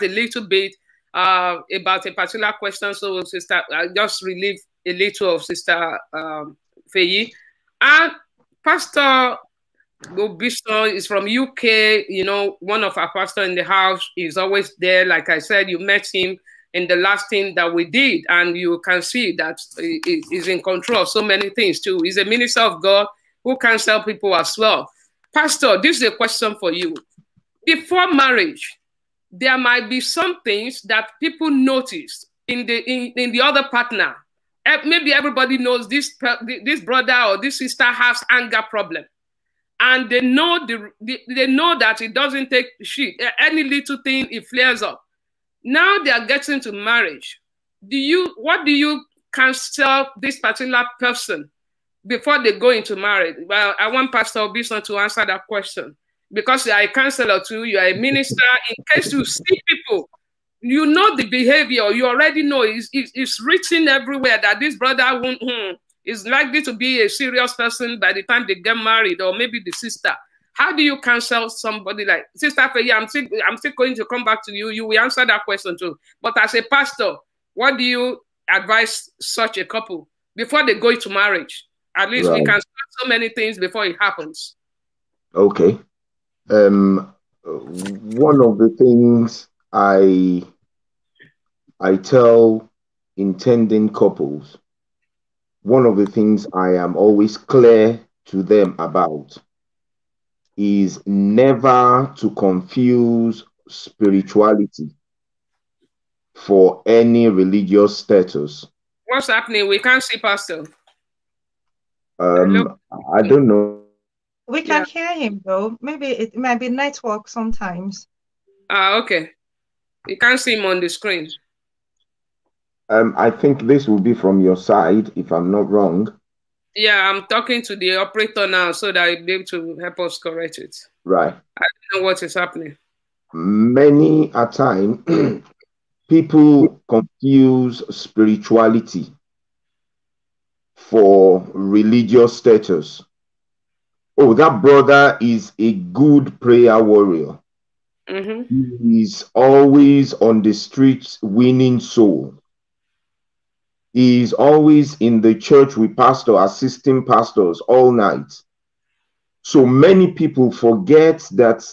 a little bit about a particular question. So, Sister, I just relieve a little of Sister Feyi. And Pastor Obisa is from UK. You know, one of our pastors in the house is always there. Like I said, you met him in the last thing that we did, and you can see that he is in control of so many things too. He's a minister of God who counsel people as well. Pastor, this is a question for you. Before marriage, there might be some things that people notice in the other partner. Maybe everybody knows this brother or this sister has anger problem, and they know they know that it doesn't take shit. Any little thing, it flares up. Now they are getting to marriage. What do you counsel this particular person before they go into marriage? Well, I want Pastor Obisa to answer that question, because you are a counselor too, you are a minister. In case you see people, you know the behavior, you already know it's written everywhere that this brother is likely to be a serious person by the time they get married, or maybe the sister. How do you counsel somebody like Sister Feyi? I'm still going to come back to you. You will answer that question too. But as a pastor, what do you advise such a couple before they go into marriage? At least we can start so many things before it happens. Okay. One of the things I tell intending couples, one of the things I am always clear to them about is never to confuse spirituality for any religious status. What's happening? We can't see Pastor. I don't know. We can hear him though. Maybe it might be network sometimes. Okay. You can't see him on the screen. I think this will be from your side, if I'm not wrong. Yeah, I'm talking to the operator now so that he'll be able to help us correct it. Right. I don't know what is happening. Many a time, people confuse spirituality for religious status. Oh, that brother is a good prayer warrior. He's always on the streets winning soul. He's always in the church with pastor, assisting pastors all night. So many people forget that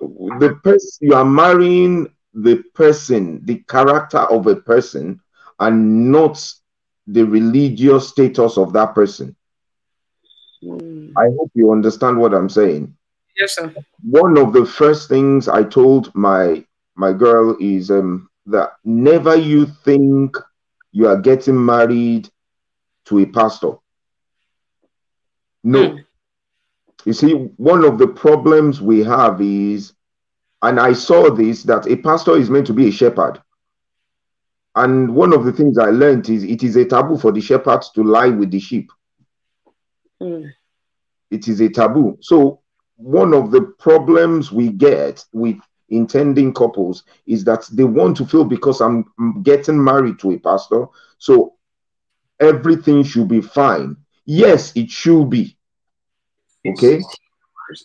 the person you are marrying, the person, the character of a person, and not the religious status of that person. I hope you understand what I'm saying. Yes, sir. One of the first things I told my girl is that never you think you are getting married to a pastor. No. You see, one of the problems we have is, and I saw this, that a pastor is meant to be a shepherd. And one of the things I learned is it is a taboo for the shepherds to lie with the sheep. Mm. It is a taboo. So one of the problems we get with intending couples is that they want to feel, because I'm getting married to a pastor, so everything should be fine. Yes, it should be. Okay?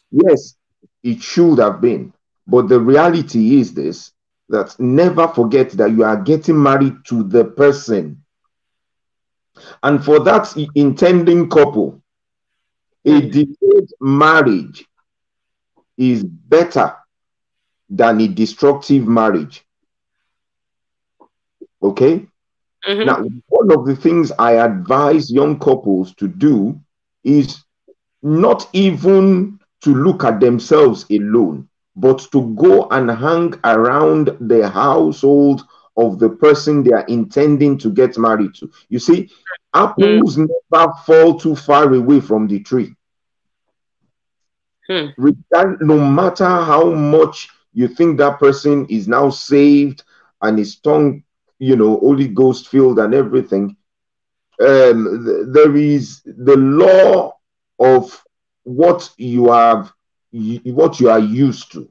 Yes, it should have been. But the reality is this, that never forget that you are getting married to the person. And for that intending couple, a delayed marriage is better than a destructive marriage. Okay? Mm-hmm. Now, one of the things I advise young couples to do is not even to look at themselves alone, but to go and hang around the household of the person they are intending to get married to. You see, apples never fall too far away from the tree. No matter how much you think that person is now saved and is tongue, you know, Holy Ghost filled and everything, there is the law of what you have, what you are used to.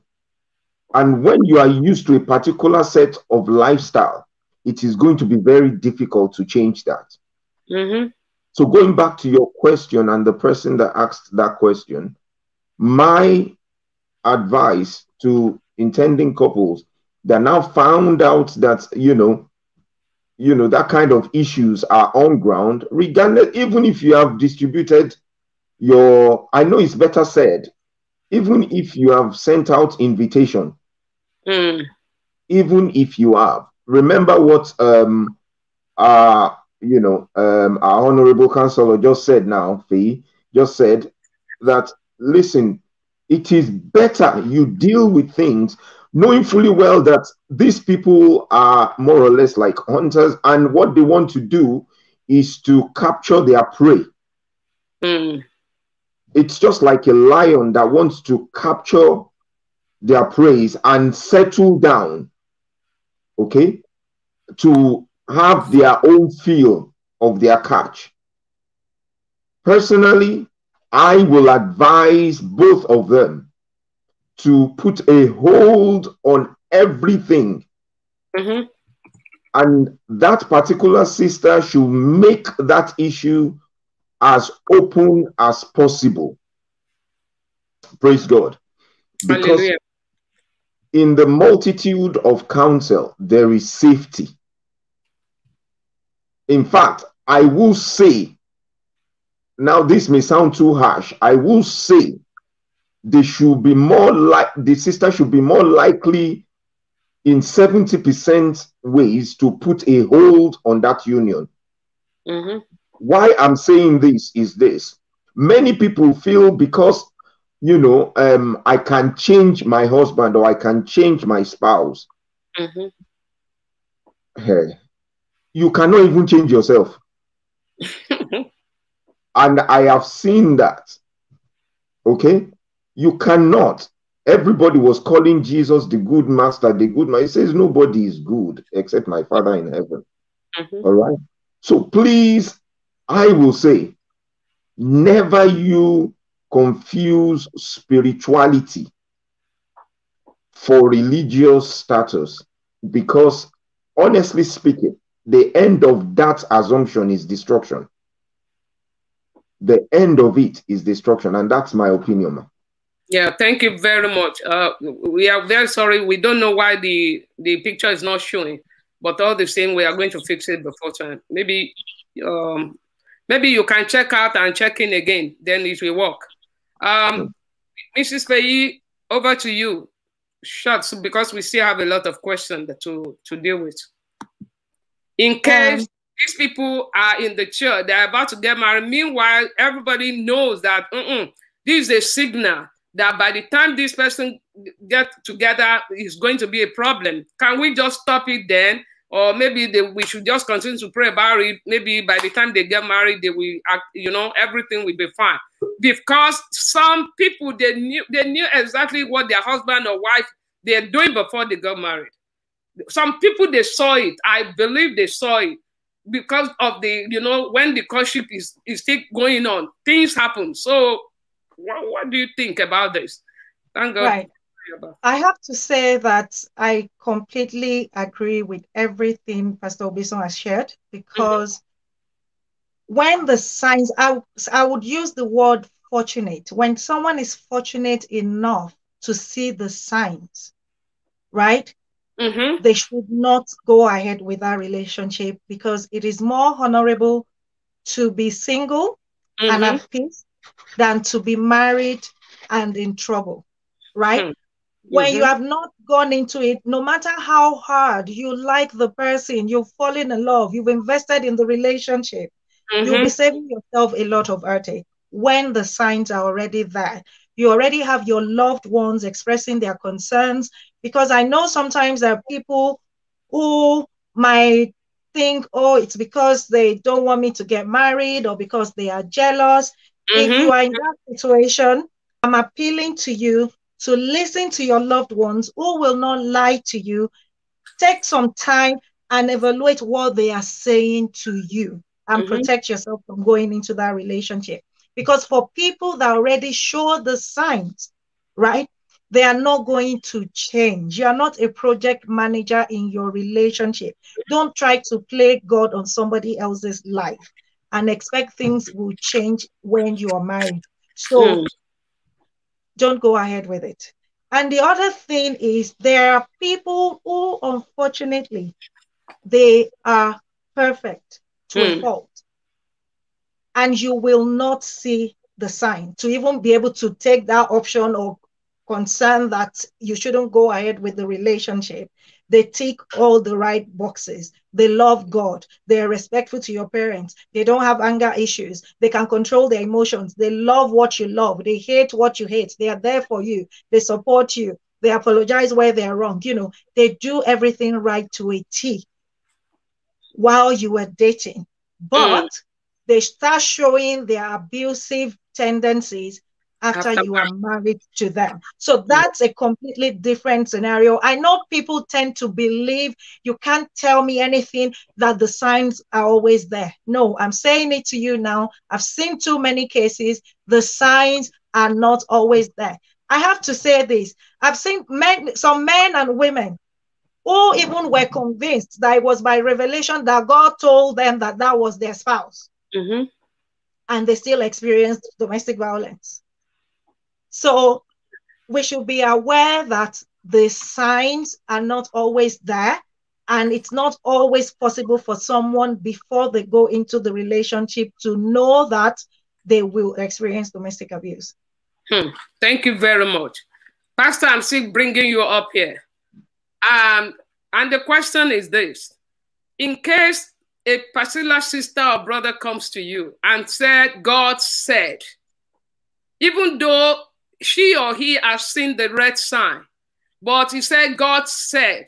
And when you are used to a particular set of lifestyle, it is going to be very difficult to change that. Mm-hmm. So going back to your question and the person that asked that question, my advice to intending couples that now found out that, you know, that kind of issues are on ground, regardless, even if you have distributed your, I know it's better said, even if you have sent out invitation, even if you have, remember what our honorable counselor just said now, Feyi, just said that, listen, it is better you deal with things knowing fully well that these people are more or less like hunters, and what they want to do is to capture their prey. Mm. It's just like a lion that wants to capture their prey and settle down, okay, to have their own feel of their catch. Personally, I will advise both of them to put a hold on everything. Mm-hmm. And that particular sister should make that issue as open as possible. Praise God. Because Hallelujah. In the multitude of counsel, there is safety. In fact, I will say, now this may sound too harsh, I will say they should be more like, the sister should be more likely in 70% ways to put a hold on that union. Mm-hmm. Why I'm saying this is this. Many people feel because, I can change my husband or I can change my spouse. Mm-hmm. Hey, you cannot even change yourself. And I have seen that. Okay? You cannot. Everybody was calling Jesus the good master, the good master. He says nobody is good except my Father in heaven. Mm-hmm. All right? So please, I will say, never you confuse spirituality for religious status, because honestly speaking, the end of that assumption is destruction. The end of it is destruction, and that's my opinion, man. Yeah, thank you very much. We are very sorry. We don't know why the picture is not showing, but all the same, we are going to fix it before time. Maybe you can check out and check in again, then it will work. Mrs. Feyi, over to you. Short, because we still have a lot of questions to deal with. In case these people are in the church, they're about to get married. Meanwhile, everybody knows that this is a signal that by the time this person get together, is going to be a problem. Can we just stop it then? or maybe we should just continue to pray about it. Maybe by the time they get married, they will, you know, everything will be fine. Because some people, they knew exactly what their husband or wife, they're doing before they got married. Some people, they saw it. I believe they saw it because of the, you know, when the courtship is still going on, things happen. So what do you think about this? Thank God. Right. I have to say that I completely agree with everything Pastor Obisa has shared, because when the signs, I would use the word fortunate, when someone is fortunate enough to see the signs, right? They should not go ahead with that relationship, because it is more honorable to be single and at peace than to be married and in trouble, right? When you have not gone into it, no matter how hard you like the person, you've fallen in love, you've invested in the relationship, you'll be saving yourself a lot of heartache. When the signs are already there, you already have your loved ones expressing their concerns, because I know sometimes there are people who might think, oh, it's because they don't want me to get married or because they are jealous. If you are in that situation, I'm appealing to you to listen to your loved ones who will not lie to you. Take some time and evaluate what they are saying to you and protect yourself from going into that relationship. Because for people that already show the signs, right, they are not going to change. You are not a project manager in your relationship. Don't try to play God on somebody else's life and expect things will change when you are married. So don't go ahead with it. And the other thing is, there are people who, unfortunately, they are perfect to a fault. And you will not see the sign to even be able to take that option or concern that you shouldn't go ahead with the relationship. They tick all the right boxes. They love God. They are respectful to your parents. They don't have anger issues. They can control their emotions. They love what you love. They hate what you hate. They are there for you. They support you. They apologize where they are wrong. You know, they do everything right to a T while you were dating. But they start showing their abusive tendencies after you are married to them. So that's a completely different scenario. I know people tend to believe you can't tell me anything, that the signs are always there. No, I'm saying it to you now. I've seen too many cases. The signs are not always there. I have to say this. I've seen some men and women who even were convinced that it was by revelation that God told them that that was their spouse. And they still experienced domestic violence. So we should be aware that the signs are not always there, and it's not always possible for someone before they go into the relationship to know that they will experience domestic abuse. Thank you very much. Pastor, I'm still bringing you up here. And the question is this. In case a particular sister or brother comes to you and said, God said, even though she or he has seen the red sign, but he said, God said,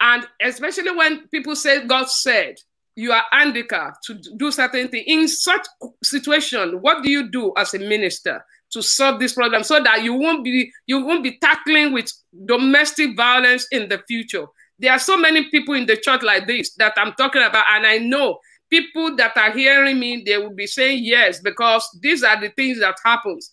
and especially when people say, God said, you are handicapped to do certain things. In such situation, what do you do as a minister to solve this problem so that you won't be tackling with domestic violence in the future? There are so many people in the church like this that I'm talking about, and I know people that are hearing me, they will be saying yes, because these are the things that happens.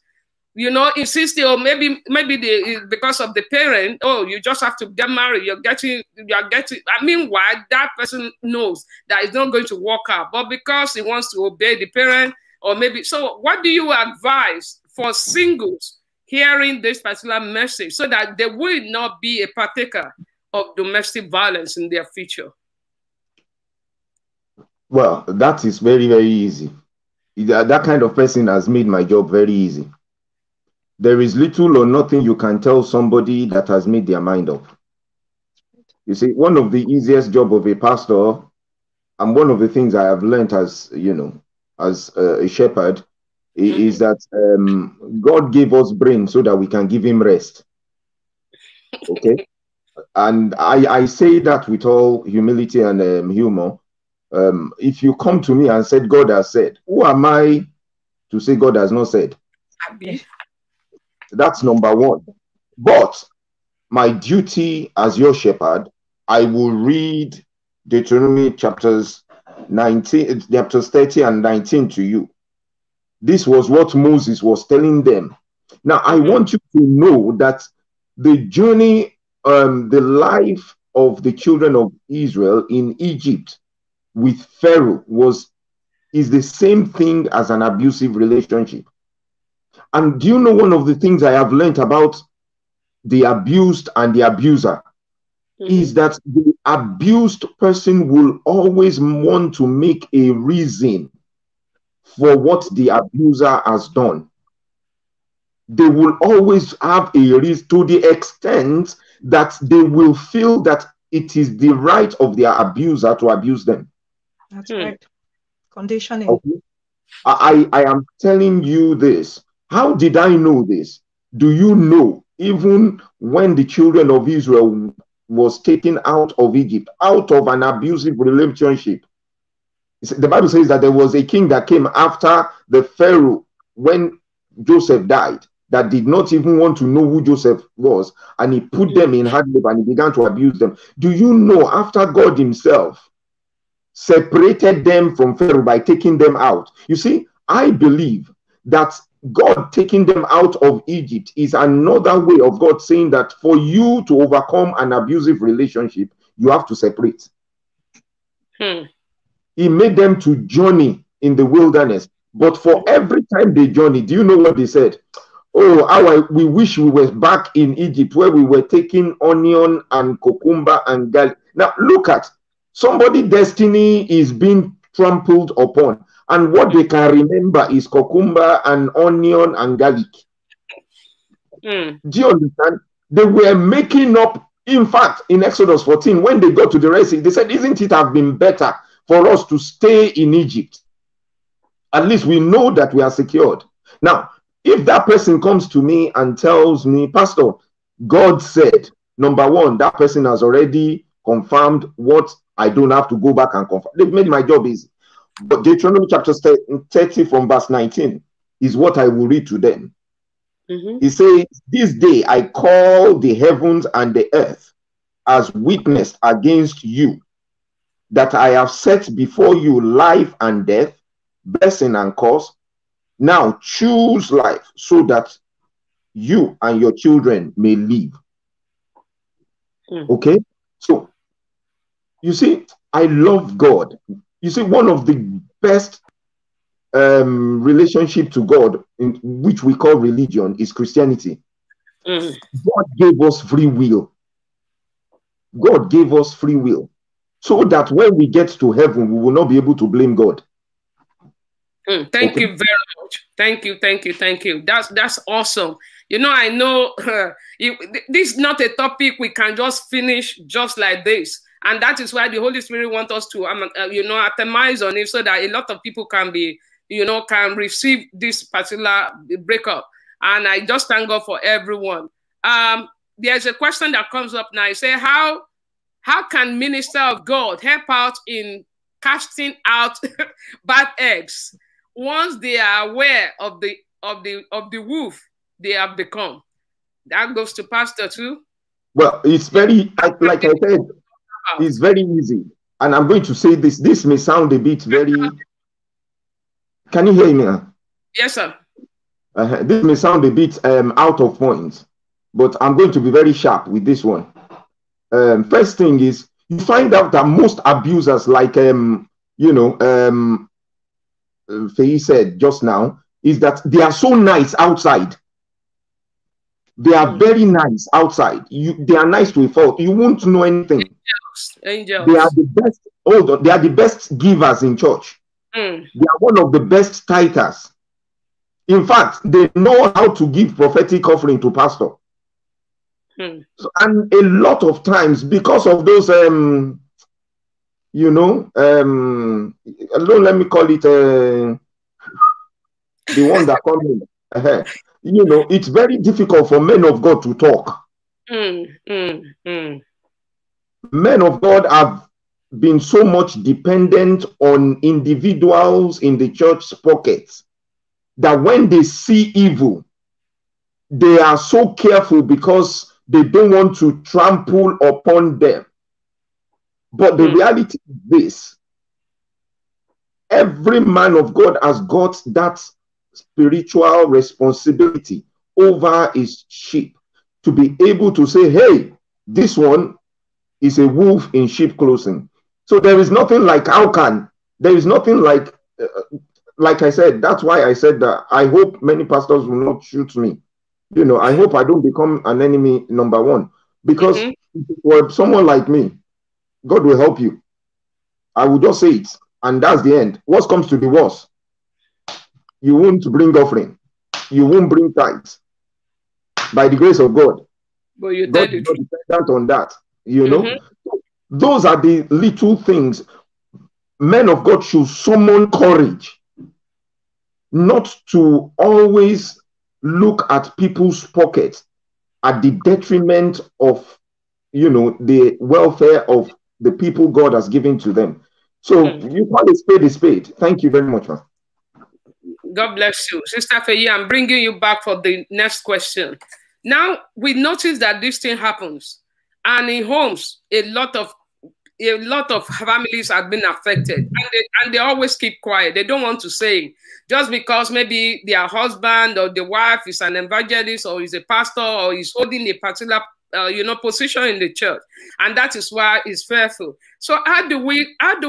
You know, insist, or maybe because of the parent, oh, you just have to get married. You're getting. I mean, why? That person knows that it's not going to work out, but because he wants to obey the parent, or maybe. So, what do you advise for singles hearing this particular message so that they will not be a partaker of domestic violence in their future? Well, that is very, very easy. That kind of person has made my job very easy. There is little or nothing you can tell somebody that has made their mind up. You see, one of the easiest job of a pastor, and one of the things I have learned as, you know, as a shepherd, is that God gave us brain so that we can give him rest. Okay? And I say that with all humility and humor. If you come to me and said, God has said, who am I to say God has not said? That's number one. But my duty as your shepherd, I will read Deuteronomy chapters 30 and 19 to you. This was what Moses was telling them. Now, I want you to know that the journey, the life of the children of Israel in Egypt with Pharaoh is the same thing as an abusive relationship. And do you know one of the things I have learned about the abused and the abuser? Mm-hmm. Is that the abused person will always want to make a reason for what the abuser has done. They will always have a reason, to the extent that they will feel that it is the right of their abuser to abuse them. That's right. Conditioning. Okay. I am telling you this. How did I know this? Do you know, even when the children of Israel was taken out of Egypt, out of an abusive relationship, the Bible says that there was a king that came after the Pharaoh when Joseph died, that did not even want to know who Joseph was, and he put them in hard labor and he began to abuse them. Do you know, after God himself separated them from Pharaoh by taking them out? You see, I believe that God taking them out of Egypt is another way of God saying that for you to overcome an abusive relationship, you have to separate. He made them to journey in the wilderness, but for every time they journey, do you know what they said? Oh, we wish we were back in Egypt where we were taking onion and cucumber and garlic. Now look at, somebody's destiny is being trampled upon, and what they can remember is cucumber and onion and garlic. Do you understand? They were making up. In fact, in Exodus 14, when they got to the Red Sea, they said, isn't it have been better for us to stay in Egypt? At least we know that we are secured. Now, if that person comes to me and tells me, Pastor, God said, number one, that person has already confirmed what I don't have to go back and confirm. They've made my job easy. But Deuteronomy chapter 30 from verse 19 is what I will read to them. He says, this day I call the heavens and the earth as witness against you, that I have set before you life and death, blessing and curse. Now choose life so that you and your children may live. Okay? So, you see, I love God. You see, one of the best relationship to God, in which we call religion, is Christianity. God gave us free will. God gave us free will. So that when we get to heaven, we will not be able to blame God. Thank you very much. Thank you. That's awesome. You know, I know this is not a topic we can just finish just like this. And that is why the Holy Spirit wants us to, atomize on it so that a lot of people can be, can receive this particular breakup. And I just thank God for everyone. There's a question that comes up now. It says, how can minister of God help out in casting out bad eggs once they are aware of the wolf they have become? That goes to Pastor too. Well, it's very, like I said, it's very easy. And I'm going to say this. This may sound a bit very... Can you hear me now? Yes, sir. This may sound a bit out of point, but I'm going to be very sharp with this one. First thing is, you find out that most abusers, like Feyi said just now, is that they are so nice outside. They are very nice outside. They are nice to a fault. You won't know anything. Angels. They are the best. They are the best givers in church. They are one of the best tithers. In fact, they know how to give prophetic offering to pastor. So, and a lot of times, because of those, let me call it the one that comes in. It's very difficult for men of God to talk. men of God have been so much dependent on individuals in the church's pockets that when they see evil, they are so careful because they don't want to trample upon them. But the reality is this: every man of God has got that spiritual responsibility over his sheep to be able to say, hey, this one is a wolf in sheep clothing. So there is nothing like Alcan. There is nothing like, like I said, that's why I said that I hope many pastors will not shoot me. You know, I hope I don't become an enemy number one, because for someone like me, God will help you. I will just say it, and that's the end. What comes to the worst? You won't bring offering. You won't bring tithes. By the grace of God. But you God is not dependent on that, you know. Those are the little things. Men of God should summon courage not to always look at people's pockets at the detriment of, you know, the welfare of the people God has given to them. So you call a spade a spade. Thank you very much, man. God bless you. Sister Feyi, I'm bringing you back for the next question. Now, we notice that this thing happens, and in homes, a lot of families have been affected, and they always keep quiet. They don't want to say, just because maybe their husband or the wife is an evangelist or is a pastor or is holding a particular position in the church, and that is why it's fearful. So how do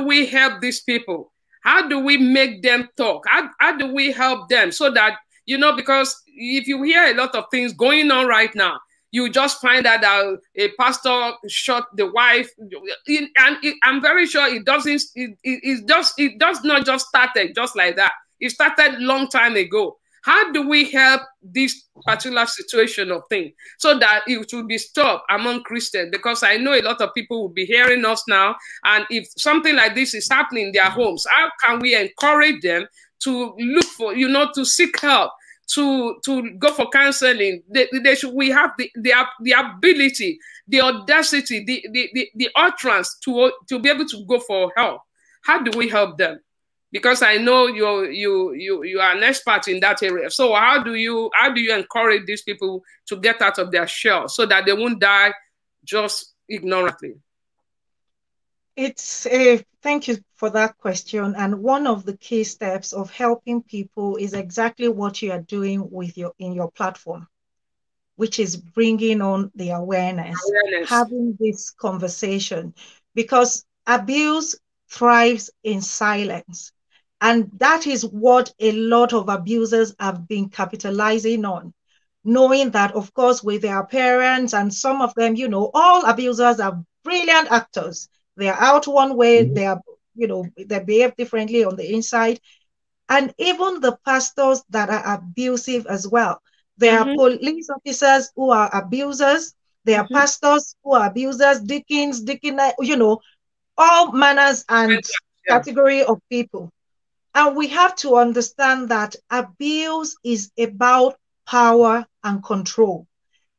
we help these people? How do we make them talk? How do we help them so that, you know, because if you hear a lot of things going on right now, you just find out that a pastor shot the wife, and I'm very sure it doesn't. It does not just started just like that. It started long time ago. How do we help this particular situation of things so that it will be stopped among Christians? Because I know a lot of people will be hearing us now, and if something like this is happening in their homes, how can we encourage them to look for, you know, to seek help, to go for counseling? We have the ability, the audacity, the utterance to be able to go for help. How do we help them? Because I know you are an expert in that area. So how do you encourage these people to get out of their shell so that they won't die just ignorantly? It's a, thank you for that question. And one of the key steps of helping people is exactly what you are doing with in your platform, which is bringing on the awareness, having this conversation, because abuse thrives in silence. And that is what a lot of abusers have been capitalizing on, knowing that, of course, with their parents and some of them, you know, all abusers are brilliant actors. They are out one way, they are, you know, they behave differently on the inside. And even the pastors that are abusive as well. There are police officers who are abusers. There are pastors who are abusers, deacons, deaconess, you know, all manners and category of people. And we have to understand that abuse is about power and control.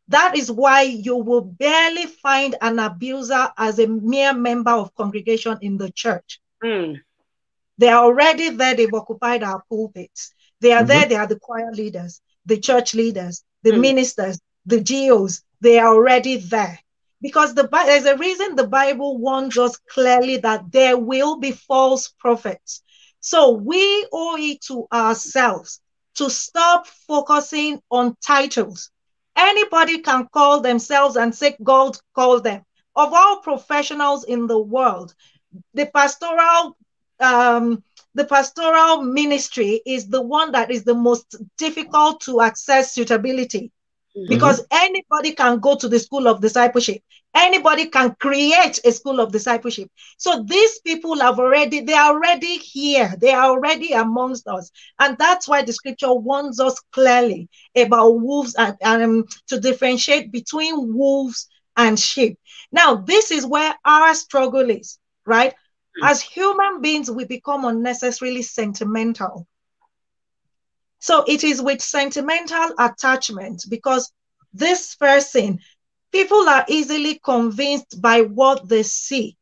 That is why you will barely find an abuser as a mere member of congregation in the church. They are already there. They've occupied our pulpits. They are there. They are the choir leaders, the church leaders, the ministers, the GOs. They are already there. Because there's a reason the Bible warns us clearly that there will be false prophets. So we owe it to ourselves to stop focusing on titles. Anybody can call themselves and say, God called them. Of all professionals in the world, the pastoral ministry is the one that is the most difficult to access suitability. Because anybody can go to the school of discipleship. Anybody can create a school of discipleship. So these people they are already here. They are already amongst us. And that's why the scripture warns us clearly about wolves and to differentiate between wolves and sheep. Now, this is where our struggle is, right? As human beings, we become unnecessarily sentimental. So it is with sentimental attachment, because this person, People are easily convinced by what they see.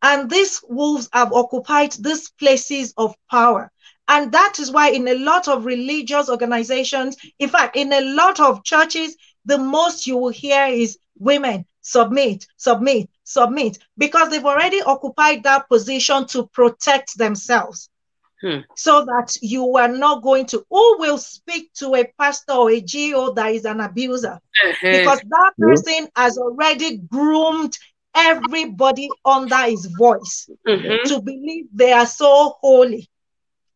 And these wolves have occupied these places of power. And that is why in a lot of religious organizations, in fact, in a lot of churches, the most you will hear is women, submit, submit, submit, because they've already occupied that position to protect themselves. So that you are not going to, who will speak to a pastor or a GO that is an abuser? Because that person has already groomed everybody under his voice to believe they are so holy.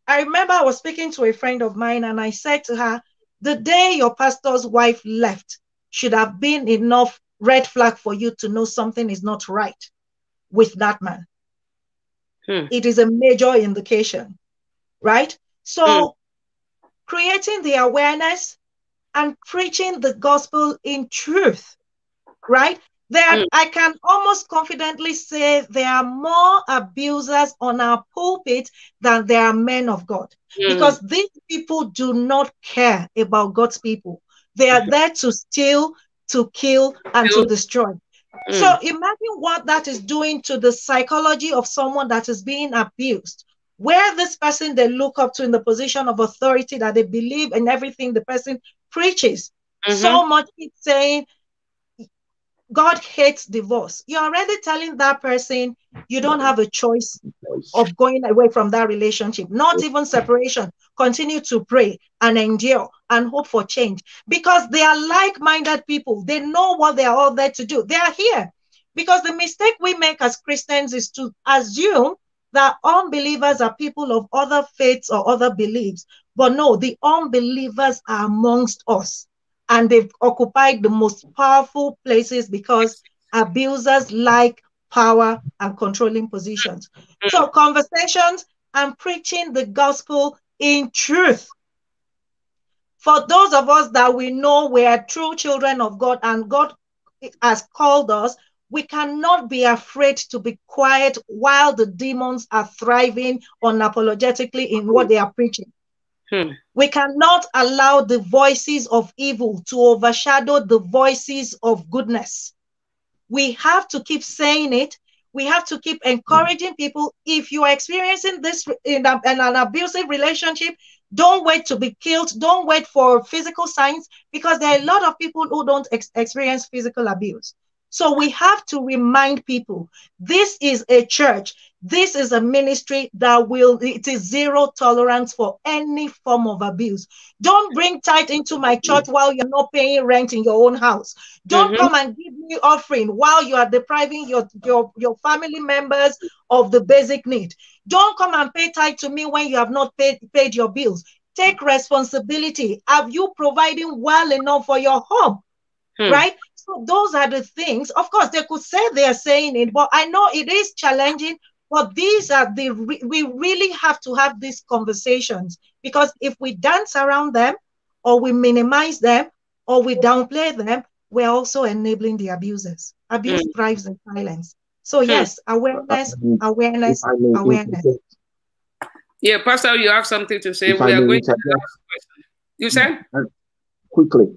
I remember I was speaking to a friend of mine and I said to her, the day your pastor's wife left should have been enough red flag for you to know something is not right with that man. It is a major indication. Right? So creating the awareness and preaching the gospel in truth, right? There, I can almost confidently say there are more abusers on our pulpit than there are men of God. Because these people do not care about God's people. They are there to steal, to kill, and to destroy. So imagine what that is doing to the psychology of someone that is being abused. Where this person they look up to in the position of authority that they believe in everything the person preaches. So much it's saying, God hates divorce. You're already telling that person you don't have a choice of going away from that relationship, not even separation. Continue to pray and endure and hope for change because they are like-minded people. They know what they are all there to do. They are here because the mistake we make as Christians is to assume that unbelievers are people of other faiths or other beliefs. But no, the unbelievers are amongst us. And they've occupied the most powerful places because abusers like power and controlling positions. So conversations and preaching the gospel in truth. For those of us that we know we are true children of God and God has called us, we cannot be afraid to be quiet while the demons are thriving unapologetically in what they are preaching. We cannot allow the voices of evil to overshadow the voices of goodness. We have to keep saying it. We have to keep encouraging people. If you are experiencing this in an abusive relationship, don't wait to be killed. Don't wait for physical signs because there are a lot of people who don't experience physical abuse. So we have to remind people, this is a church. This is a ministry that will, it is zero tolerance for any form of abuse. Don't bring tithe into my church while you're not paying rent in your own house. Don't come and give me offering while you are depriving your family members of the basic need. Don't come and pay tithe to me when you have not paid your bills. Take responsibility. Have you providing well enough for your home? Right? So those are the things. Of course, they could say they are saying it, but I know it is challenging. But these are the, we really have to have these conversations because if we dance around them or we minimize them or we downplay them, we're also enabling the abusers. Abuse thrives in silence. So yes, awareness, awareness, awareness. Yeah, Pastor, you have something to say. We are going to the last question. You said? Quickly,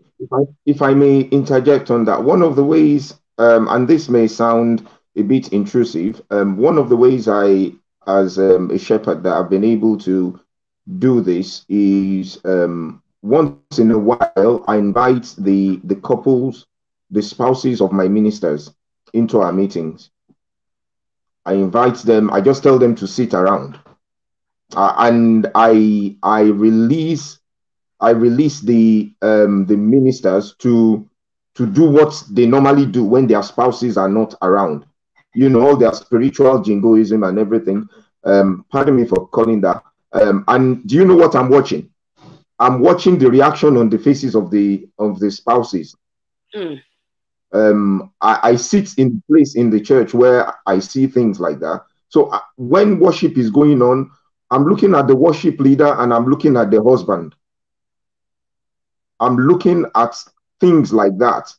if I may interject on that. One of the ways, and this may sound a bit intrusive. One of the ways I, as a shepherd, that I've been able to do this is once in a while, I invite the couples, the spouses of my ministers into our meetings. I invite them, I just tell them to sit around. And I release the ministers to do what they normally do when their spouses are not around. You know, all their spiritual jingoism and everything. Pardon me for calling that. And do you know what I'm watching? I'm watching the reaction on the faces of the spouses. I sit in place in the church where I see things like that. So when worship is going on, I'm looking at the worship leader and I'm looking at the husband. I'm looking at things like that.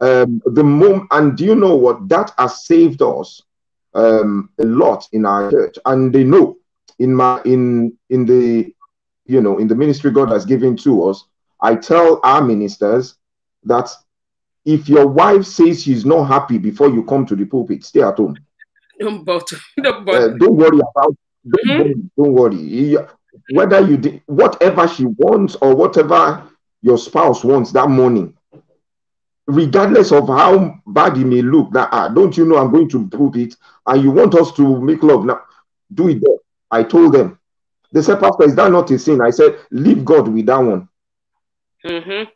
The moment, and do you know what, that has saved us a lot in our church. And they know in the ministry God has given to us, I tell our ministers that If your wife says she's not happy before you come to the pulpit, stay at home. Don't worry about it. Don't worry. Whether you did whatever she wants or whatever your spouse wants that morning, regardless of how bad it may look, that don't you know I'm going to prove it, and you want us to make love now, do it there. I told them. They said, Pastor, is that not a sin? I said, leave God with that one.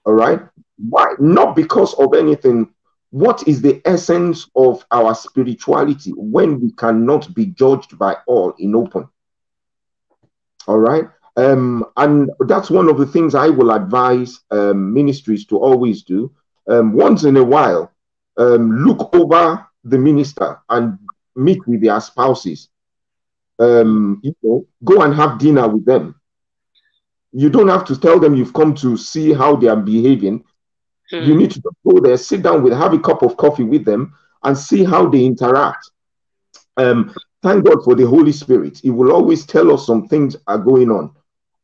All right. Why? Not because of anything. What is the essence of our spirituality when we cannot be judged by all in open? All right. And that's one of the things I will advise ministries to always do. Once in a while, look over the minister and meet with their spouses. You know, go and have dinner with them. You don't have to tell them you've come to see how they are behaving. You need to go there, sit down with, have a cup of coffee with them, and see how they interact. Thank God for the Holy Spirit. He will always tell us some things are going on.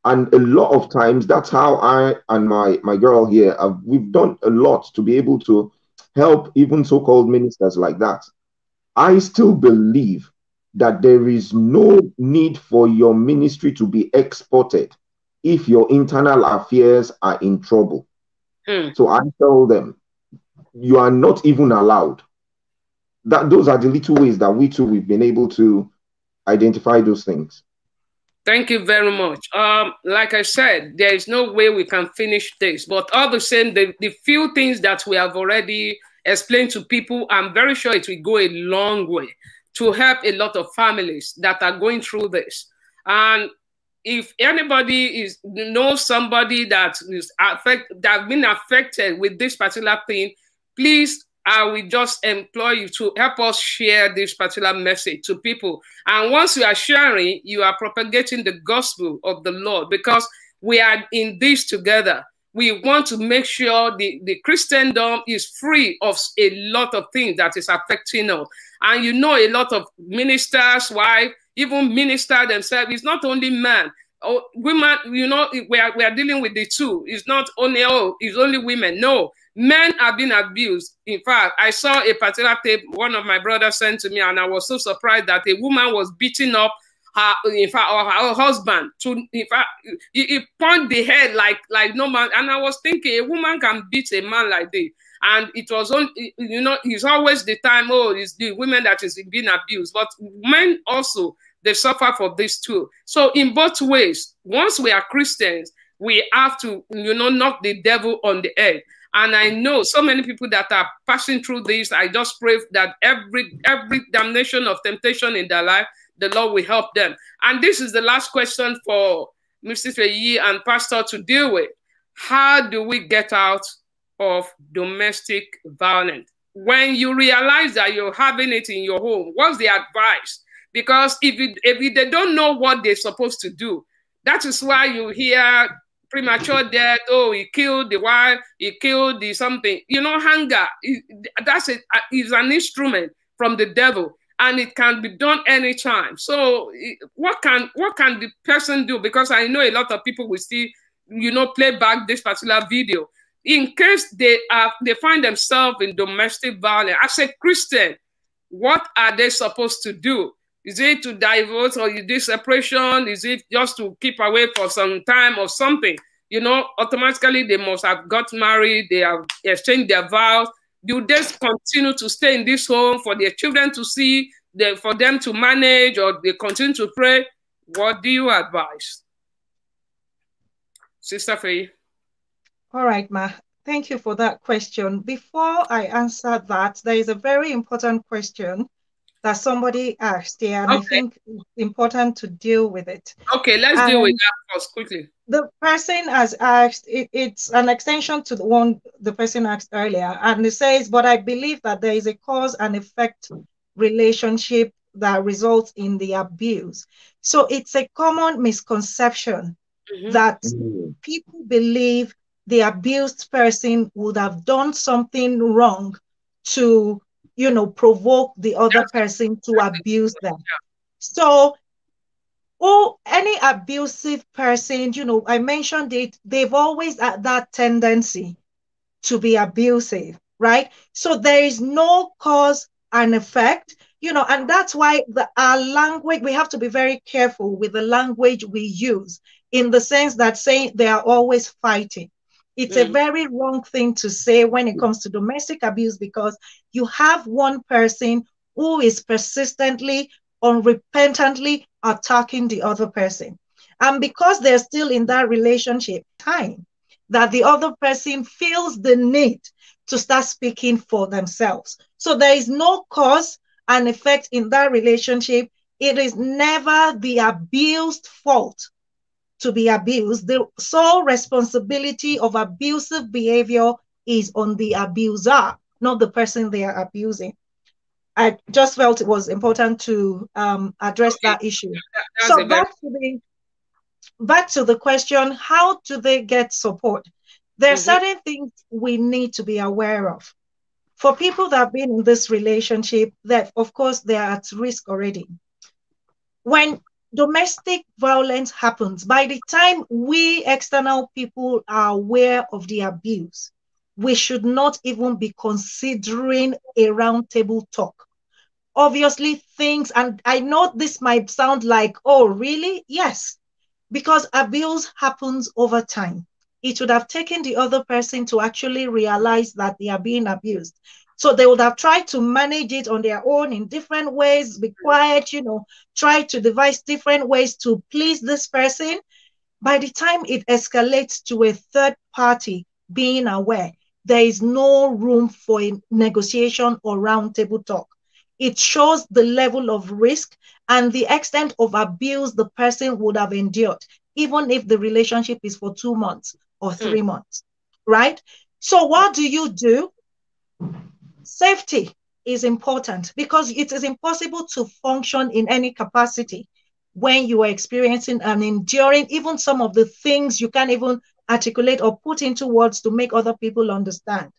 And a lot of times, that's how I and my girl here, we've done a lot to be able to help even so-called ministers like that. I still believe that there is no need for your ministry to be exported if your internal affairs are in trouble. So I tell them, you are not even allowed. That those are the little ways that we too, we've been able to identify those things. Thank you very much. Like I said, there is no way we can finish this, but all the same, the few things that we have already explained to people, I'm very sure it will go a long way to help a lot of families that are going through this. And if anybody knows somebody that's been affected with this particular thing, please, I will just implore you to help us share this particular message to people. And once you are sharing, you are propagating the gospel of the Lord, because we are in this together. We want to make sure the Christendom is free of a lot of things that is affecting us. And you know, a lot of ministers, wives, even minister themselves, it's not only men. Oh, women, you know, we are dealing with the two. It's not only, oh, it's only women. No, men are being abused. In fact, I saw a particular tape one of my brothers sent to me, and I was so surprised that a woman was beating up her, in fact, or her husband. He punched the head like no man. And I was thinking, a woman can beat a man like this. And it was only, you know, it's always the time, oh, it's the women that is being abused. But men also, they suffer from this too. So in both ways, once we are Christians, we have to, you know, knock the devil on the head. And I know so many people that are passing through this. I just pray that every damnation of temptation in their life, the Lord will help them. And this is the last question for Mrs. Feyi and Pastor to deal with. How do we get out of domestic violence? When you realize that you're having it in your home, what's the advice? Because if they don't know what they're supposed to do, that is why you hear premature death. Oh, he killed the wife, he killed the something. You know, anger, is an instrument from the devil, and it can be done anytime. So what can the person do? Because I know a lot of people will still, you know, play back this particular video. In case they find themselves in domestic violence, as a Christian, what are they supposed to do? Is it to divorce, or is this separation? Is it just to keep away for some time or something? You know, automatically they must have got married, they have exchanged their vows. Do they continue to stay in this home for their children to see, for them to manage, or they continue to pray? What do you advise? Sister Feyi. All right, Ma. Thank you for that question. Before I answer that, there is a very important question that somebody asked here, and okay, I think it's important to deal with it. Okay, let's deal with that first, quickly. The person has asked, it's an extension to the one the person asked earlier, and it says, but I believe that there is a cause and effect relationship that results in the abuse. So it's a common misconception that people believe the abused person would have done something wrong to, you know, provoke the other person to abuse them. So, any abusive person, you know, I mentioned it, they've always had that tendency to be abusive. right? So there is no cause and effect, you know, and that's why our language, we have to be very careful with the language we use, in the sense that saying they are always fighting. It's a very wrong thing to say when it comes to domestic abuse, because you have one person who is persistently, unrepentantly attacking the other person. And because they're still in that relationship, time that the other person feels the need to start speaking for themselves. So there is no cause and effect in that relationship. It is never the abused's fault to be abused. The sole responsibility of abusive behavior is on the abuser, not the person they are abusing. I just felt it was important to address that issue. So back to the question, how do they get support? There are certain things we need to be aware of. For people that have been in this relationship, that of course they are at risk already. When domestic violence happens, by the time we external people are aware of the abuse, we should not even be considering a round table talk. Obviously things, and I know this might sound like, oh, really? Yes, because abuse happens over time. It would have taken the other person to actually realize that they are being abused. So they would have tried to manage it on their own in different ways, be quiet, you know, try to devise different ways to please this person. By the time it escalates to a third party being aware, there is no room for a negotiation or roundtable talk. It shows the level of risk and the extent of abuse the person would have endured, even if the relationship is for 2 months or 3 months, right? So what do you do? Safety is important, because it is impossible to function in any capacity when you are experiencing and enduring even some of the things you can't even articulate or put into words to make other people understand,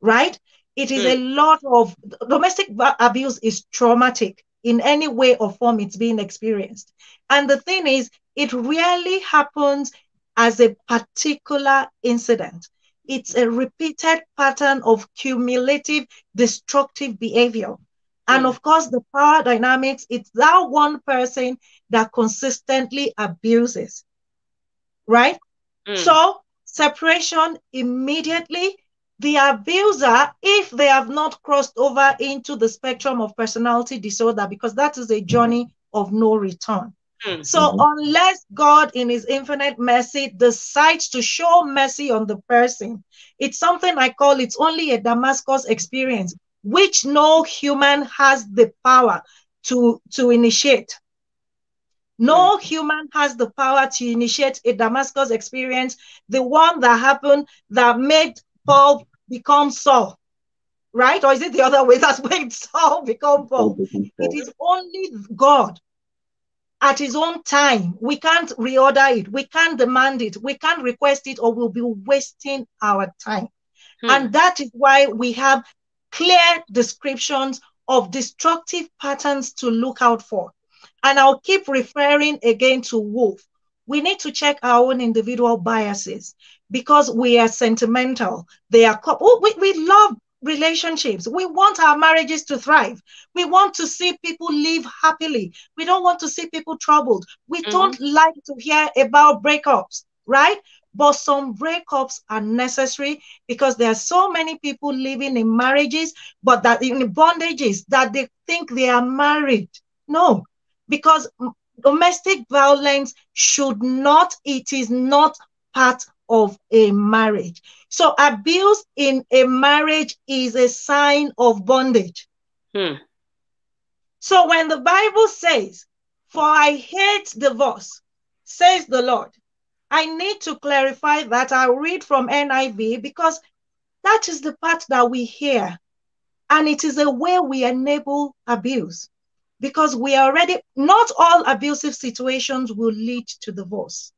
right? It is a lot of domestic abuse is traumatic in any way or form it's being experienced. And the thing is, it rarely happens as a particular incident. It's a repeated pattern of cumulative destructive behavior. And of course, the power dynamics, it's that one person that consistently abuses, right? So separation immediately. The abuser, if they have not crossed over into the spectrum of personality disorder, because that is a journey of no return. So unless God in his infinite mercy decides to show mercy on the person, it's something I call, it's only a Damascus experience, which no human has the power to initiate. No human has the power to initiate a Damascus experience, the one that happened that made Paul become Saul, right? Or is it the other way, that's made Saul become Paul? It is only God. At his own time, we can't reorder it, we can't demand it, we can't request it, or we'll be wasting our time. And that is why we have clear descriptions of destructive patterns to look out for. And I'll keep referring again to Wolf. We need to check our own individual biases, because we are sentimental. They are, we love relationships. We want our marriages to thrive. We want to see people live happily. We don't want to see people troubled. We don't like to hear about breakups, right? But some breakups are necessary, because there are so many people living in marriages, but that in bondages, that they think they are married. No, because domestic violence should not, it is not part of a marriage. So abuse in a marriage is a sign of bondage. So when the Bible says, for I hate divorce, says the Lord, I need to clarify that. I'll read from NIV, because that is the part that we hear. And it is a way we enable abuse, because we are already, not all abusive situations will lead to divorce.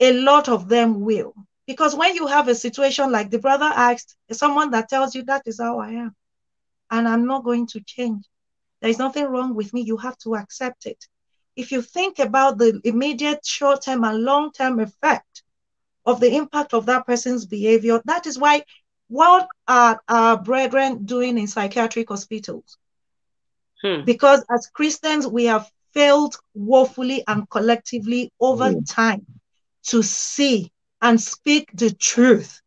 A lot of them will. Because when you have a situation like the brother asked, someone that tells you that is how I am, and I'm not going to change. There's nothing wrong with me. You have to accept it. If you think about the immediate short-term and long-term effect of the impact of that person's behavior, that is why What are our brethren doing in psychiatric hospitals? Because as Christians, we have failed woefully and collectively over time to see and speak the truth.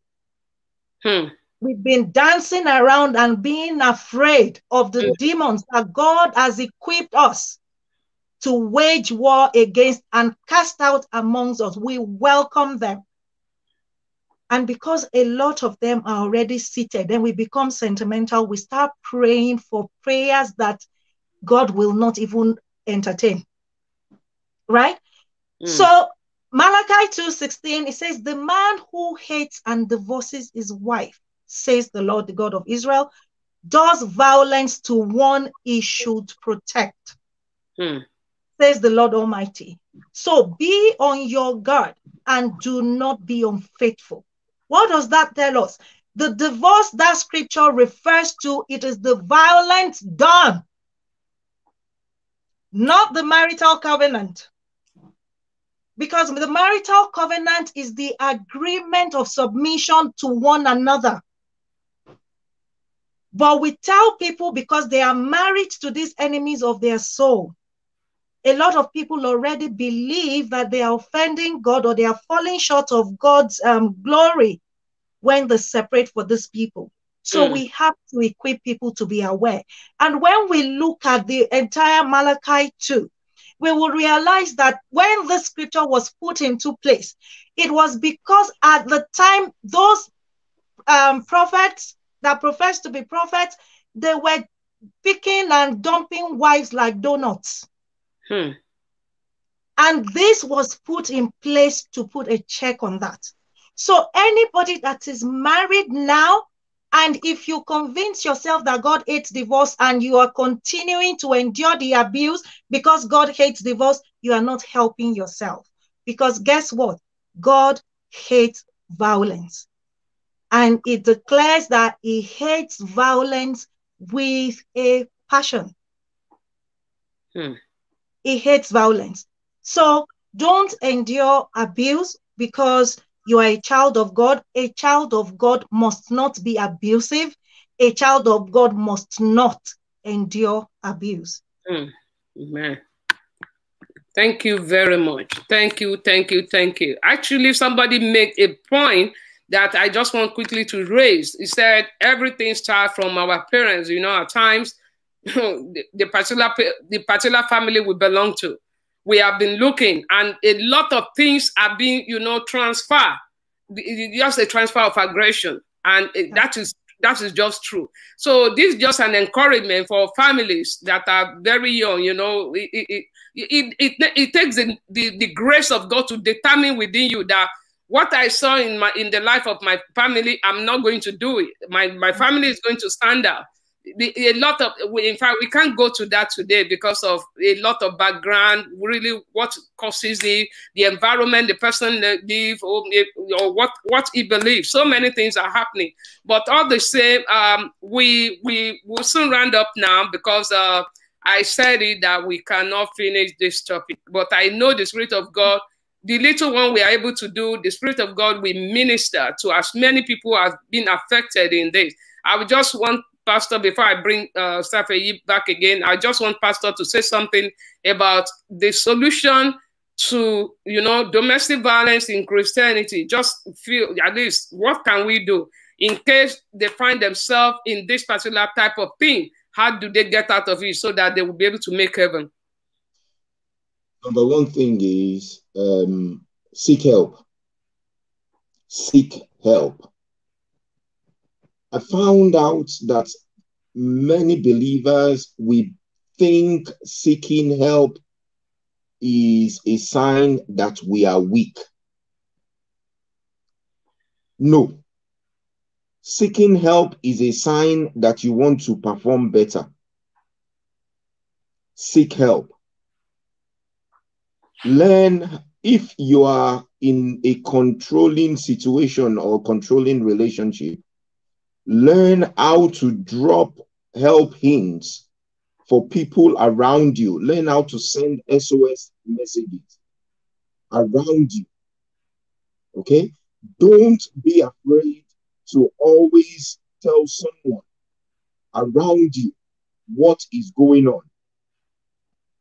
We've been dancing around and being afraid of the demons that God has equipped us to wage war against and cast out amongst us. We welcome them. And because a lot of them are already seated, then we become sentimental. We start praying for prayers that God will not even entertain. Right? So Malachi 2:16, it says, the man who hates and divorces his wife, says the Lord, the God of Israel, does violence to one he should protect, says the Lord Almighty. So be on your guard and do not be unfaithful. What does that tell us? The divorce that scripture refers to, it is the violence done, not the marital covenant. Because the marital covenant is the agreement of submission to one another. But we tell people, because they are married to these enemies of their soul, a lot of people already believe that they are offending God or they are falling short of God's glory when they separate for these people. So we have to equip people to be aware. And when we look at the entire Malachi 2, we will realize that when the scripture was put into place, it was because at the time those prophets that professed to be prophets, they were picking and dumping wives like donuts. And this was put in place to put a check on that. So anybody that is married now, and if you convince yourself that God hates divorce and you are continuing to endure the abuse because God hates divorce, you are not helping yourself. Because guess what? God hates violence. And it declares that he hates violence with a passion. He hates violence. So don't endure abuse because you are a child of God. A child of God must not be abusive. A child of God must not endure abuse. Amen. Thank you very much. Thank you, thank you, thank you. Actually, somebody made a point that I just want quickly to raise. He said everything starts from our parents. You know, at times, the particular family we belong to. We have been looking, and a lot of things are being, you know, transferred. Just a transfer of aggression, and that is just true. So this is just an encouragement for families that are very young. You know, it takes the grace of God to determine within you that what I saw in the life of my family, I'm not going to do it. My family is going to stand out. In fact, we can't go to that today because of a lot of background, really what causes the environment, the person live, or what he believes. So many things are happening. But all the same, we will soon round up now because I said it that we cannot finish this topic. But I know the Spirit of God, the little one we are able to do, the Spirit of God will minister to as many people as been affected in this. I would just want Pastor, before I bring Feyi back again, I just want Pastor to say something about the solution to, you know, domestic violence in Christianity. Just feel, at least, what can we do in case they find themselves in this particular type of thing? How do they get out of it so that they will be able to make heaven? Number one thing is seek help. Seek help. I found out that many believers, we think seeking help is a sign that we are weak. No. Seeking help is a sign that you want to perform better. Seek help. Learn, if you are in a controlling situation or controlling relationship, learn how to drop help hints for people around you. Learn how to send SOS messages around you. Okay? Don't be afraid to always tell someone around you what is going on.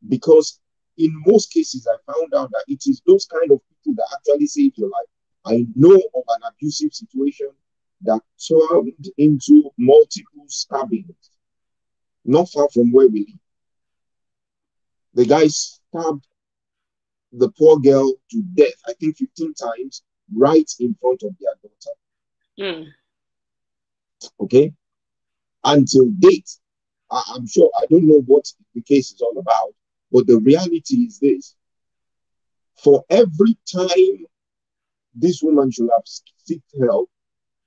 Because in most cases, I found out that it is those kind of people that actually save your life. I know of an abusive situation that turned into multiple stabbings, not far from where we live. The guy stabbed the poor girl to death, I think 15 times, right in front of their daughter. Okay? Until date, I'm sure, I don't know what the case is all about, but the reality is this. For every time this woman should have sought help,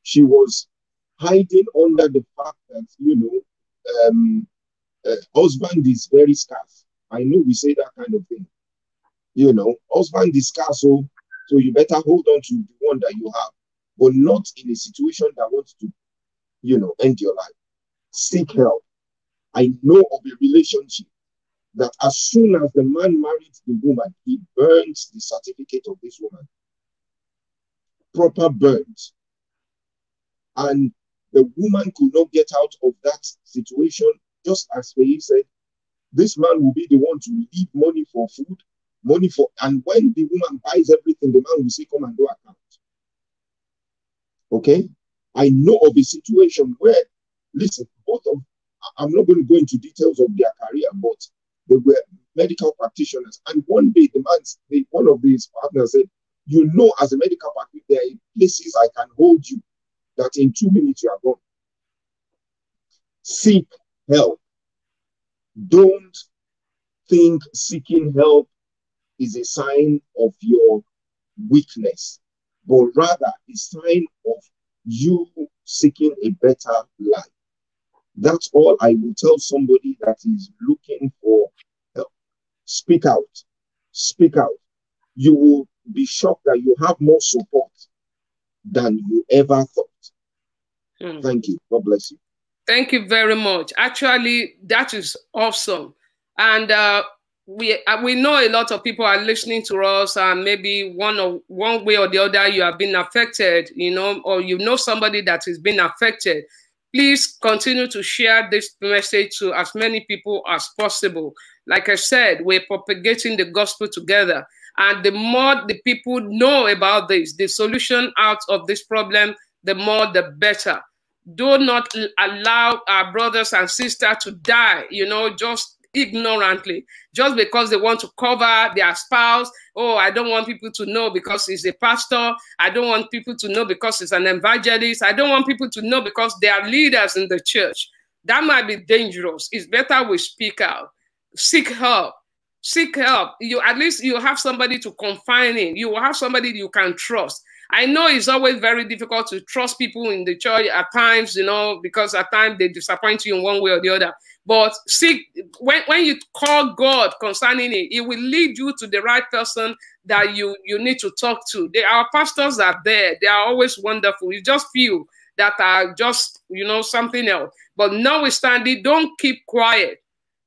she was hiding under the fact that, you know, husband is very scarce. I know we say that kind of thing. You know, husband is scarce, so you better hold on to the one that you have, but not in a situation that wants to, you know, end your life. Seek help. I know of a relationship that as soon as the man married the woman, he burns the certificate of this woman. Proper burns. And the woman could not get out of that situation. Just as Feyi said, this man will be the one to leave money for food, money for... And when the woman buys everything, the man will say, come and do account. Okay? I know of a situation where, listen, both of... I'm not going to go into details of their career, but they were medical practitioners. And one day, the man, one of these partners said, you know, as a medical practitioner, there are places I can hold you that in 2 minutes you are gone. Seek help. Don't think seeking help is a sign of your weakness, but rather a sign of you seeking a better life. That's all I will tell somebody that is looking for help. Speak out. Speak out. You will be shocked that you have more support than you ever thought. Thank you. God bless you. Thank you very much. Actually, that is awesome. And we know a lot of people are listening to us, and maybe one way or the other you have been affected, you know, or you know somebody that has been affected. Please continue to share this message to as many people as possible. Like I said, we're propagating the gospel together. And the more the people know about this, the solution out of this problem, the more the better. Do not allow our brothers and sisters to die, you know, just ignorantly, just because they want to cover their spouse. Oh, I don't want people to know because he's a pastor. I don't want people to know because he's an evangelist. I don't want people to know because they are leaders in the church. That might be dangerous. It's better we speak out. Seek help. Seek help. You at least you have somebody to confide in. You will have somebody you can trust. I know it's always very difficult to trust people in the church at times, you know, because at times they disappoint you in one way or the other. But seek, when you call God concerning it, it will lead you to the right person that you need to talk to. Our pastors are there. They are always wonderful. You just feel that are just, you know, something else. But notwithstanding, don't keep quiet.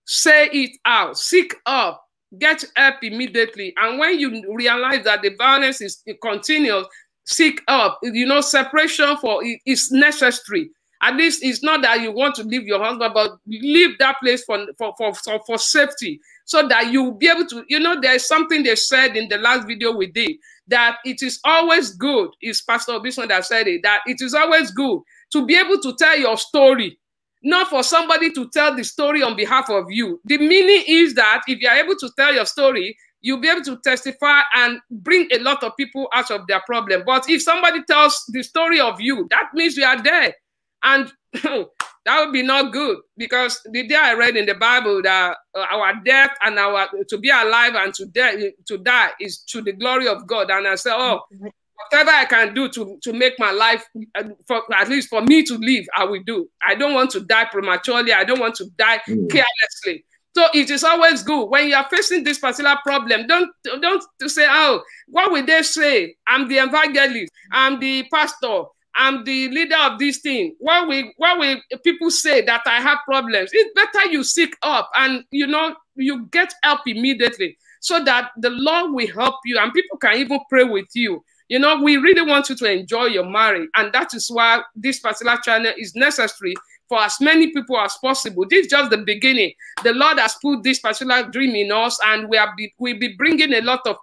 Say it out. Seek up. Get help immediately. And when you realize that the violence is continuous, seek help. You know, separation for is necessary. At least it's not that you want to leave your husband, but leave that place for safety, so that you will be able to, you know, there's something they said in the last video we did, that it is always good, it's Pastor Obisa that said it, that it is always good to be able to tell your story, not for somebody to tell the story on behalf of you. The meaning is that if you are able to tell your story, you'll be able to testify and bring a lot of people out of their problem. But if somebody tells the story of you, that means you are there. And that would be not good, because the day I read in the Bible that our death and our to be alive and to die is to the glory of God. And I said, oh, whatever I can do to make my life, at least for me to live, I will do. I don't want to die prematurely. I don't want to die carelessly. So it is always good when you are facing this particular problem. Don't say, oh, what will they say? I'm the evangelist. I'm the pastor. I'm the leader of this thing. What will people say that I have problems? It's better you seek up and, you know, you get help immediately so that the Lord will help you and people can even pray with you. You know, we really want you to enjoy your marriage, and that is why this particular channel is necessary for as many people as possible. This is just the beginning. The Lord has put this particular dream in us, and we'll be bringing a lot of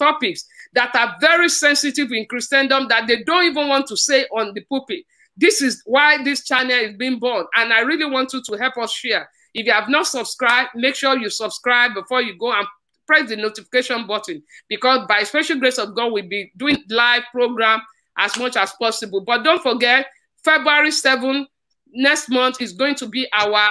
topics that are very sensitive in Christendom that they don't even want to say on the pulpit. This is why this channel is being born, and I really want you to help us share. If you have not subscribed, make sure you subscribe before you go and press the notification button, because by special grace of God, we'll be doing live program as much as possible. But don't forget, February 7th, next month, is going to be our,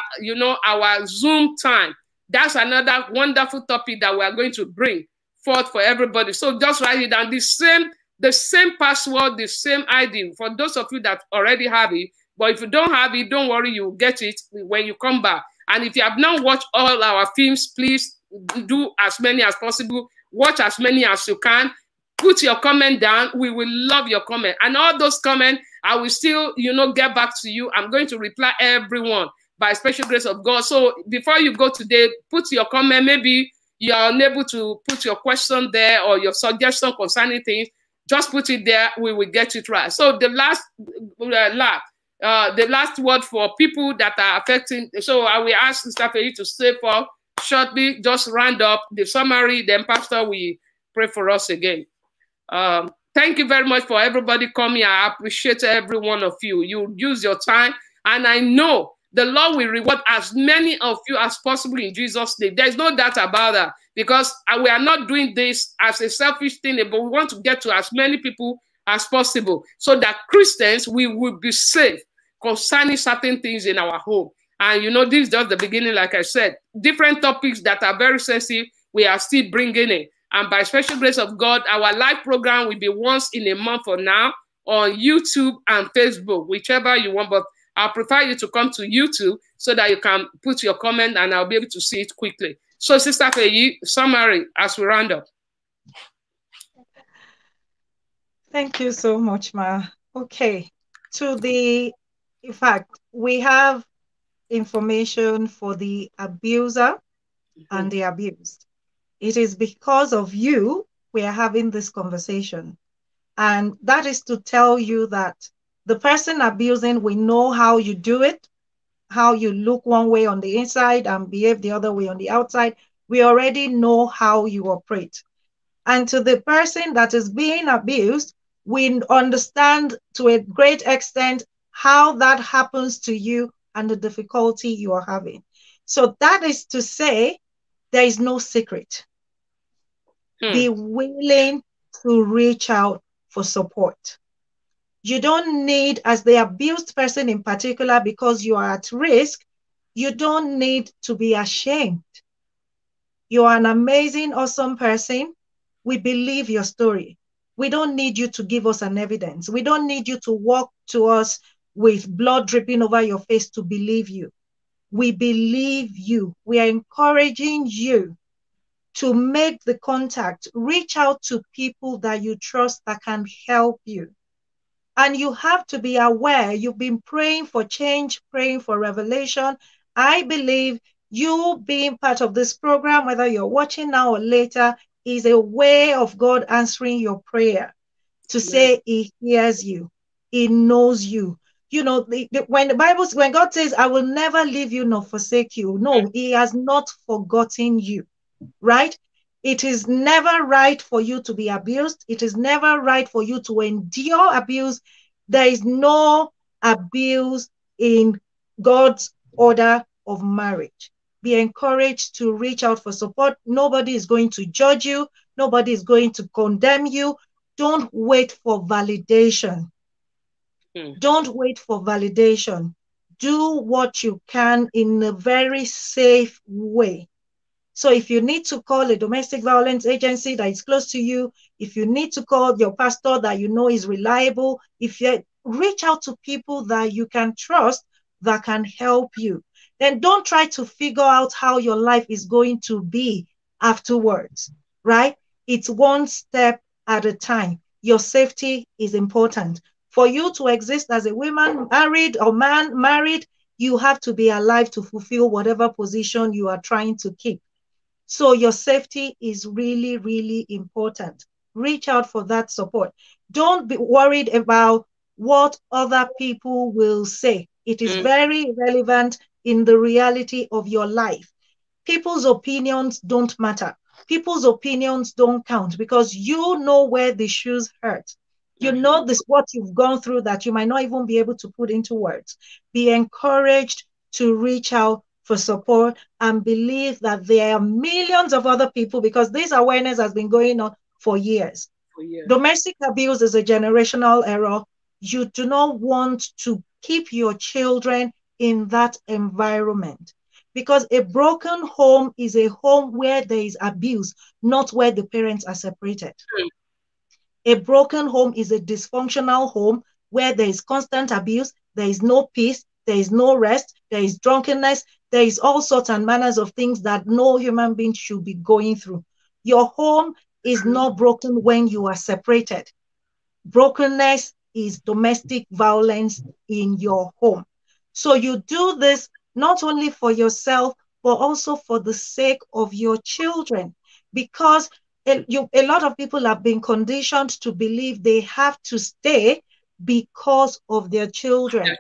our Zoom time. That's another wonderful topic that we are going to bring forth for everybody. So just write it down. The same password, the same ID. For those of you that already have it, but if you don't have it, don't worry, you'll get it when you come back. And if you have not watched all our films, please do as many as possible. Watch as many as you can. Put your comment down. We will love your comment. And all those comments, I will still, get back to you. I'm going to reply everyone by special grace of God. So before you go today, put your comment. Maybe you are unable to put your question there or your suggestion concerning things. Just put it there. We will get it right. So the last word for people that are affecting. So I will ask Sister Feyi to stay for shortly. Just round up the summary. Then Pastor, we pray for us again. Thank you very much for everybody coming. I appreciate every one of you. You use your time, and I know the Lord will reward as many of you as possible in Jesus' name. There's no doubt about that, because we are not doing this as a selfish thing, but we want to get to as many people as possible so that Christians, we will be safe concerning certain things in our home. And this is just the beginning, like I said. Different topics that are very sensitive, we are still bringing in. And by special grace of God, our live program will be once in a month for now on YouTube and Facebook, whichever you want, but I prefer you to come to YouTube so that you can put your comment and I'll be able to see it quickly. So, Sister Feyi, summary as we round up. Thank you so much, Ma. Okay. In fact, we have information for the abuser and the abused. It is because of you we are having this conversation. And that is to tell you that the person abusing, we know how you do it, how you look one way on the inside and behave the other way on the outside. We already know how you operate. And to the person that is being abused, we understand to a great extent how that happens to you and the difficulty you are having. So that is to say there is no secret. Be willing to reach out for support. You don't need, as the abused person in particular, because you are at risk, you don't need to be ashamed. You are an amazing, awesome person. We believe your story. We don't need you to give us an evidence. We don't need you to walk to us with blood dripping over your face to believe you. We believe you. We are encouraging you to make the contact. Reach out to people that you trust that can help you. And you have to be aware, you've been praying for change, praying for revelation. I believe you being part of this program, whether you're watching now or later, is a way of God answering your prayer to say he hears you, he knows you. You know, when the Bible, when God says, I will never leave you nor forsake you. No, he has not forgotten you, right? It is never right for you to be abused. It is never right for you to endure abuse. There is no abuse in God's order of marriage. Be encouraged to reach out for support. Nobody is going to judge you. Nobody is going to condemn you. Don't wait for validation. Don't wait for validation. Do what you can in a very safe way. So if you need to call a domestic violence agency that is close to you, if you need to call your pastor that you know is reliable, if you reach out to people that you can trust that can help you, then don't try to figure out how your life is going to be afterwards, right? It's one step at a time. Your safety is important. For you to exist as a woman married or man married, you have to be alive to fulfill whatever position you are trying to keep. So your safety is really, really important. reach out for that support. Don't be worried about what other people will say. It is very relevant in the reality of your life. People's opinions don't matter. People's opinions don't count, because you know where the shoes hurt. You know this, what you've gone through that you might not even be able to put into words. Be encouraged to reach out for support and believe that there are millions of other people, because this awareness has been going on for years. Domestic abuse is a generational error. You do not want to keep your children in that environment, because a broken home is a home where there is abuse, not where the parents are separated. A broken home is a dysfunctional home where there is constant abuse, there is no peace, there is no rest, there is drunkenness, there is all sorts and manners of things that no human being should be going through. Your home is not broken when you are separated. Brokenness is domestic violence in your home. So you do this not only for yourself, but also for the sake of your children, because a lot of people have been conditioned to believe they have to stay because of their children.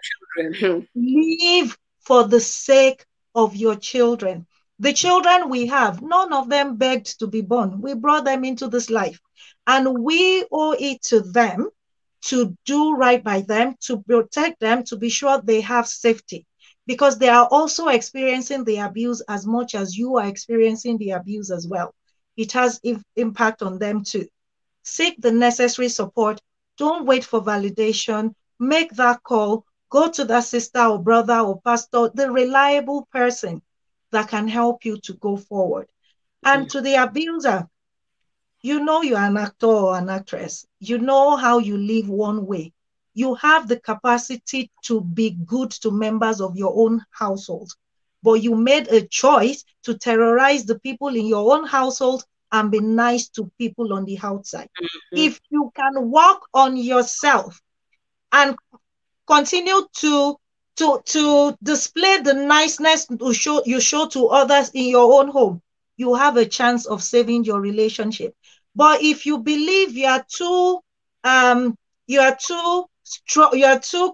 Live for the sake of your children. The children we have, none of them begged to be born. We brought them into this life, and we owe it to them to do right by them, to protect them, to be sure they have safety, because they are also experiencing the abuse as much as you are experiencing the abuse as well. It has impact on them too. Seek the necessary support. Don't wait for validation. Make that call. Go to that sister or brother or pastor, the reliable person that can help you to go forward. And to the abuser, you know you're an actor or an actress. You know how you live one way. You have the capacity to be good to members of your own household, but you made a choice to terrorize the people in your own household and be nice to people on the outside. If you can work on yourself and continue to display the niceness you show to others in your own home, you have a chance of saving your relationship. But if you believe you are too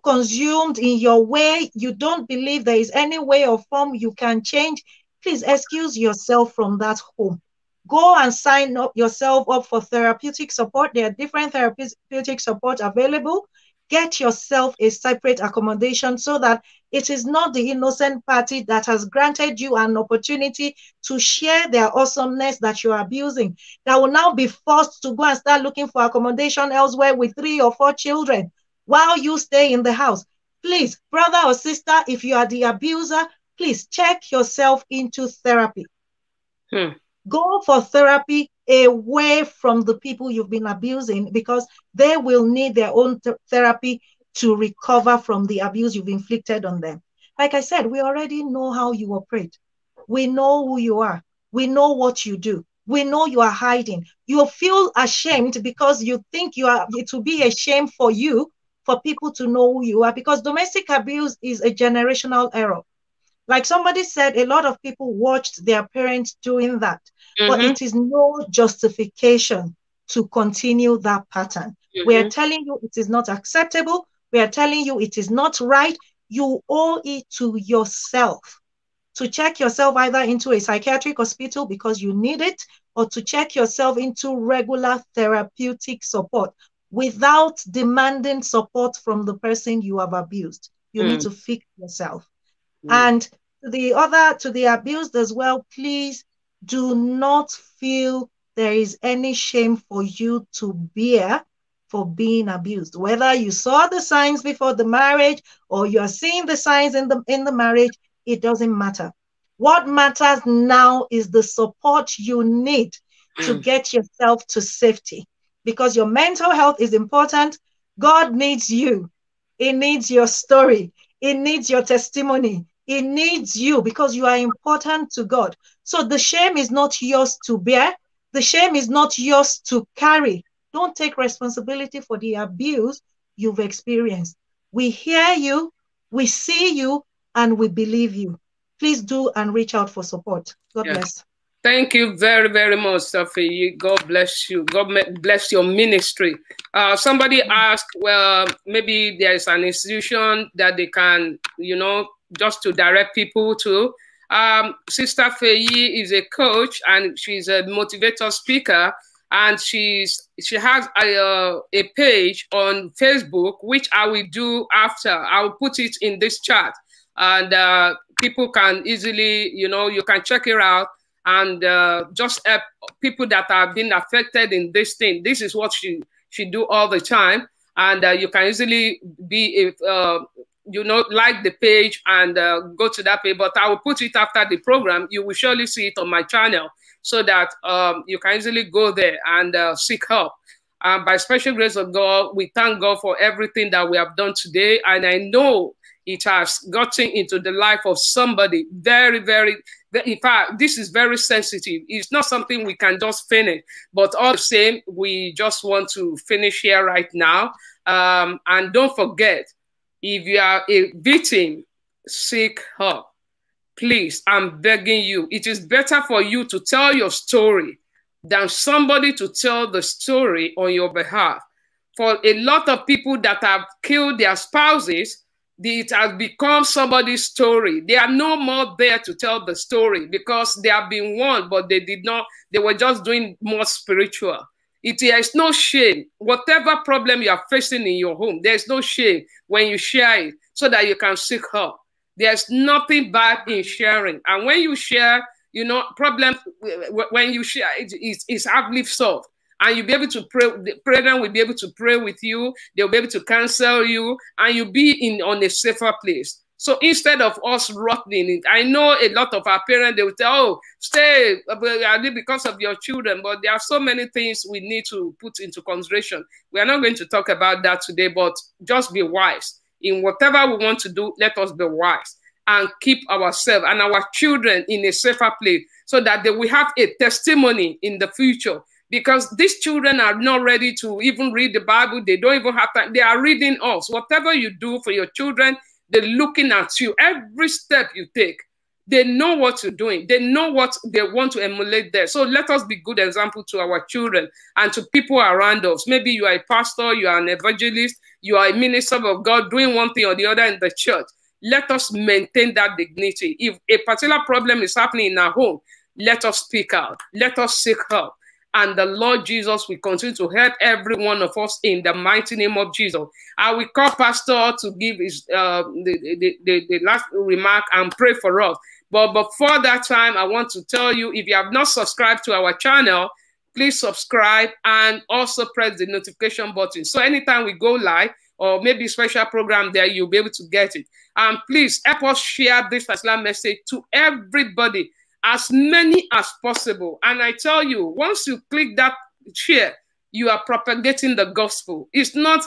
consumed in your way, you don't believe there is any way or form you can change, please excuse yourself from that home. Go and sign up yourself up for therapeutic support. There are different therapeutic support available. Get yourself a separate accommodation so that it is not the innocent party that has granted you an opportunity to share their awesomeness that you're abusing, that will now be forced to go and start looking for accommodation elsewhere with 3 or 4 children while you stay in the house. Please, brother or sister, if you are the abuser, please check yourself into therapy. Go for therapy away from the people you've been abusing, because they will need their own therapy to recover from the abuse you've inflicted on them. Like I said, we already know how you operate. We know who you are. We know what you do. We know you are hiding. You feel ashamed because you think you are. It will be a shame for you for people to know who you are, because domestic abuse is a generational error. Like somebody said, a lot of people watched their parents doing that, but it is no justification to continue that pattern. We are telling you it is not acceptable. We are telling you it is not right. You owe it to yourself to check yourself either into a psychiatric hospital because you need it, or to check yourself into regular therapeutic support without demanding support from the person you have abused. You need to fix yourself. And to the abused as well, please do not feel there is any shame for you to bear for being abused. Whether you saw the signs before the marriage or you're seeing the signs in the marriage, it doesn't matter. What matters now is the support you need to get yourself to safety, because your mental health is important. God needs you. It needs your story. It needs your testimony. It needs you, because you are important to God. So the shame is not yours to bear. The shame is not yours to carry. Don't take responsibility for the abuse you've experienced. We hear you, we see you, and we believe you. Please do and reach out for support. God bless. Thank you very, very much, Feyi. God bless you. God bless your ministry. Somebody asked, well, maybe there is an institution that they can, you know, just to direct people to. Sister Feyi is a coach and she's a motivator speaker, and she has a page on Facebook, which I will do after. I'll put it in this chat, and people can easily, you know, you can check it out and just help people that have been affected in this thing. This is what she do all the time, and you can easily be a you know, like the page and go to that page. But I will put it after the program. You will surely see it on my channel, so that you can easily go there and seek help. And by special grace of God, we thank God for everything that we have done today. And I know it has gotten into the life of somebody. Very, very, in fact, this is very sensitive. It's not something we can just finish. But all the same, we just want to finish here right now. And don't forget, if you are a victim, seek help. Please, I'm begging you. It is better for you to tell your story than somebody to tell the story on your behalf. For a lot of people that have killed their spouses, it has become somebody's story. They are no more there to tell the story because they have been warned, but they did not. They were just doing more spiritual. It is no shame. Whatever problem you are facing in your home, there is no shame when you share it, so that you can seek help. There's nothing bad in sharing. And when you share, you know, problems, when you share, it's hardly solved. And you'll be able to pray, the prayer will be able to pray with you. They'll be able to counsel you, and you'll be in on a safer place. So instead of us rotting it, I know a lot of our parents, they will tell, oh, stay because of your children. But there are so many things we need to put into consideration. We are not going to talk about that today, but just be wise. In whatever we want to do, let us be wise and keep ourselves and our children in a safer place, so that they will have a testimony in the future. Because these children are not ready to even read the Bible. They don't even have time. They are reading us. Whatever you do for your children, they're looking at you. Every step you take, they know what you're doing. They know what they want to emulate there. So let us be good example to our children and to people around us. Maybe you are a pastor, you are an evangelist, you are a minister of God doing one thing or the other in the church. Let us maintain that dignity. If a particular problem is happening in our home, let us speak out. Let us seek help. And the Lord Jesus will continue to help every one of us in the mighty name of Jesus. I will call Pastor to give his the last remark and pray for us. But before that time, I want to tell you, if you have not subscribed to our channel, please subscribe and also press the notification button. So anytime we go live or maybe special program there, you'll be able to get it. And please help us share this particular message to everybody, as many as possible. And I tell you, once you click that share, you are propagating the gospel. It's not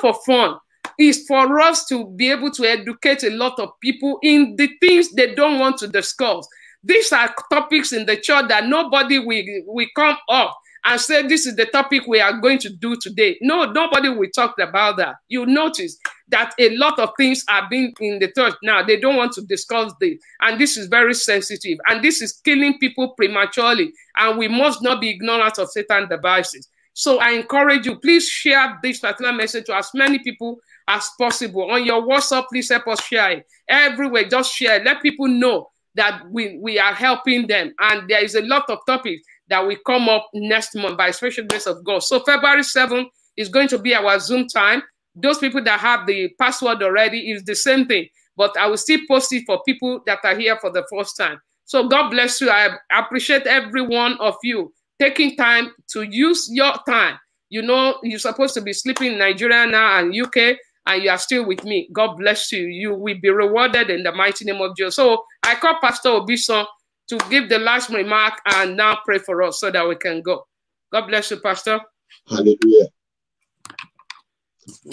for fun. It's for us to be able to educate a lot of people in the things they don't want to discuss. These are topics in the church that nobody will come up and say, this is the topic we are going to do today. No, nobody will talk about that. You notice that a lot of things are being in the church now. They don't want to discuss this. And this is very sensitive. And this is killing people prematurely. And we must not be ignorant of Satan's devices. So I encourage you, please share this particular message to as many people as possible. On your WhatsApp, please help us share it. Everywhere, just share. Let people know that we are helping them. And there is a lot of topics that will come up next month by special grace of God. So February 7th is going to be our Zoom time. Those people that have the password already, is the same thing. But I will still post it for people that are here for the first time. So God bless you. I appreciate every one of you taking time to use your time. You know, you're supposed to be sleeping in Nigeria now and UK, and you are still with me. God bless you. You will be rewarded in the mighty name of Jesus. So I call Pastor Obisa to give the last remark and now pray for us so that we can go. God bless you, Pastor. Hallelujah.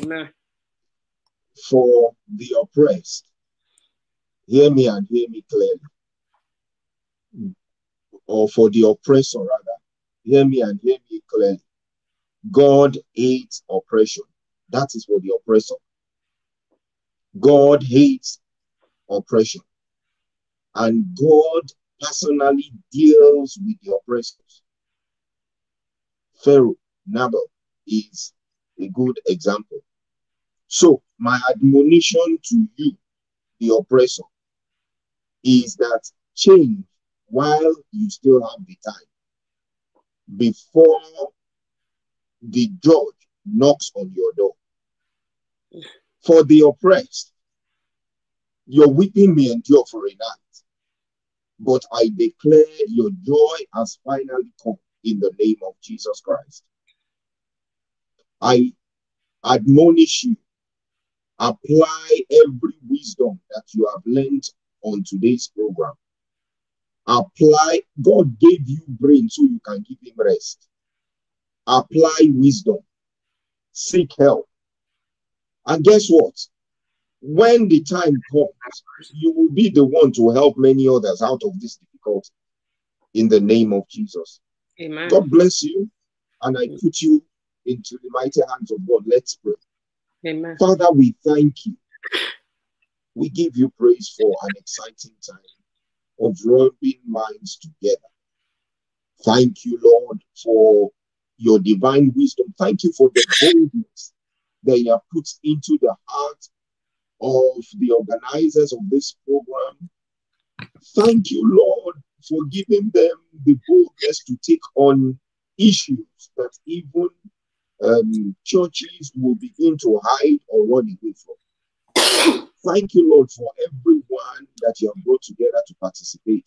Amen. For the oppressed, hear me and hear me clearly. Or for the oppressor, rather, hear me and hear me clearly. God hates oppression. That is for the oppressor. God hates oppression. And God personally deals with the oppressors. Pharaoh, Naboth is a good example. So my admonition to you, the oppressor, is that change while you still have the time, before the judge knocks on your door. For the oppressed, your weeping may endure for a night, but I declare your joy has finally come in the name of Jesus Christ. I admonish you, apply every wisdom that you have learned on today's program. Apply, God gave you brain so you can give him rest. Apply wisdom, seek help. And guess what? When the time comes, you will be the one to help many others out of this difficulty in the name of Jesus. Amen. God bless you, and I put you into the mighty hands of God. Let's pray. Amen. Father, we thank you. We give you praise for an exciting time of rubbing minds together. Thank you, Lord, for your divine wisdom. Thank you for the boldness that you have put into the heart of the organizers of this program. Thank you, Lord, for giving them the boldness to take on issues that even churches will begin to hide or run away from. Thank you, Lord, for everyone that you have brought together to participate.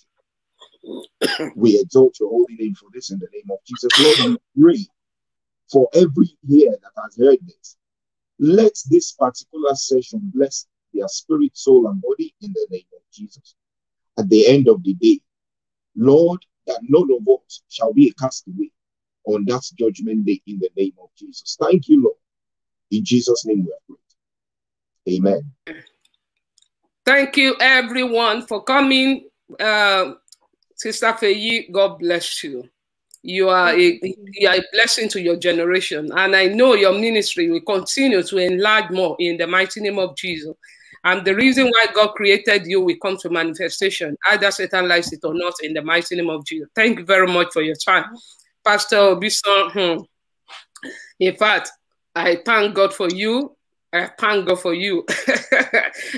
We exalt your holy name for this in the name of Jesus. Lord, we pray for every ear that has heard this. Let this particular session bless their spirit, soul, and body in the name of Jesus. At the end of the day, Lord, that none of us shall be a castaway on that judgment day in the name of Jesus. Thank you, Lord. In Jesus' name we are prayed. Amen. Thank you, everyone, for coming. Sister Feyi, God bless you. You are a blessing to your generation. And I know your ministry will continue to enlarge more in the mighty name of Jesus. And the reason why God created you will come to manifestation. Either Satan likes it or not, in the mighty name of Jesus. Thank you very much for your time. Pastor Obisa, in fact, I thank God for you. I thank God for you.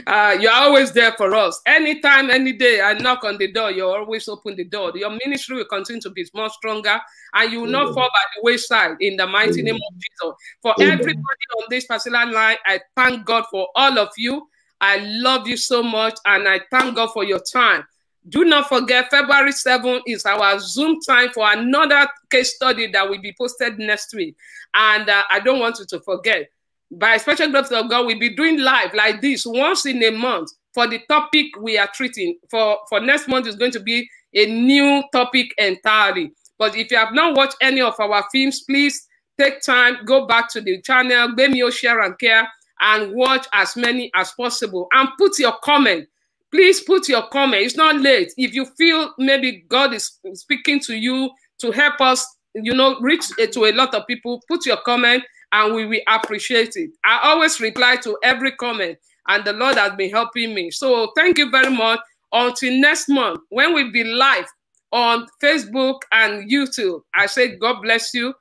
You're always there for us. Anytime, any day, I knock on the door, you always open the door. Your ministry will continue to be more stronger, and you will not fall by the wayside in the mighty name of Jesus. For everybody on this particular line, I thank God for all of you. I love you so much, and I thank God for your time. Do not forget, February 7th is our Zoom time for another case study that will be posted next week. And I don't want you to forget. By special grace of God, we'll be doing live like this once in a month for the topic we are treating. For next month is going to be a new topic entirely. But if you have not watched any of our films, please take time, go back to the channel, Bemio Share and Care, and watch as many as possible. And put your comment. Please put your comment. It's not late. If you feel maybe God is speaking to you to help us, reach to a lot of people, put your comment and we will appreciate it. I always reply to every comment, and the Lord has been helping me. So thank you very much. Until next month, when we'll be live on Facebook and YouTube, I say God bless you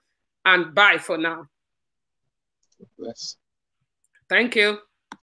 and bye for now. God bless. Thank you.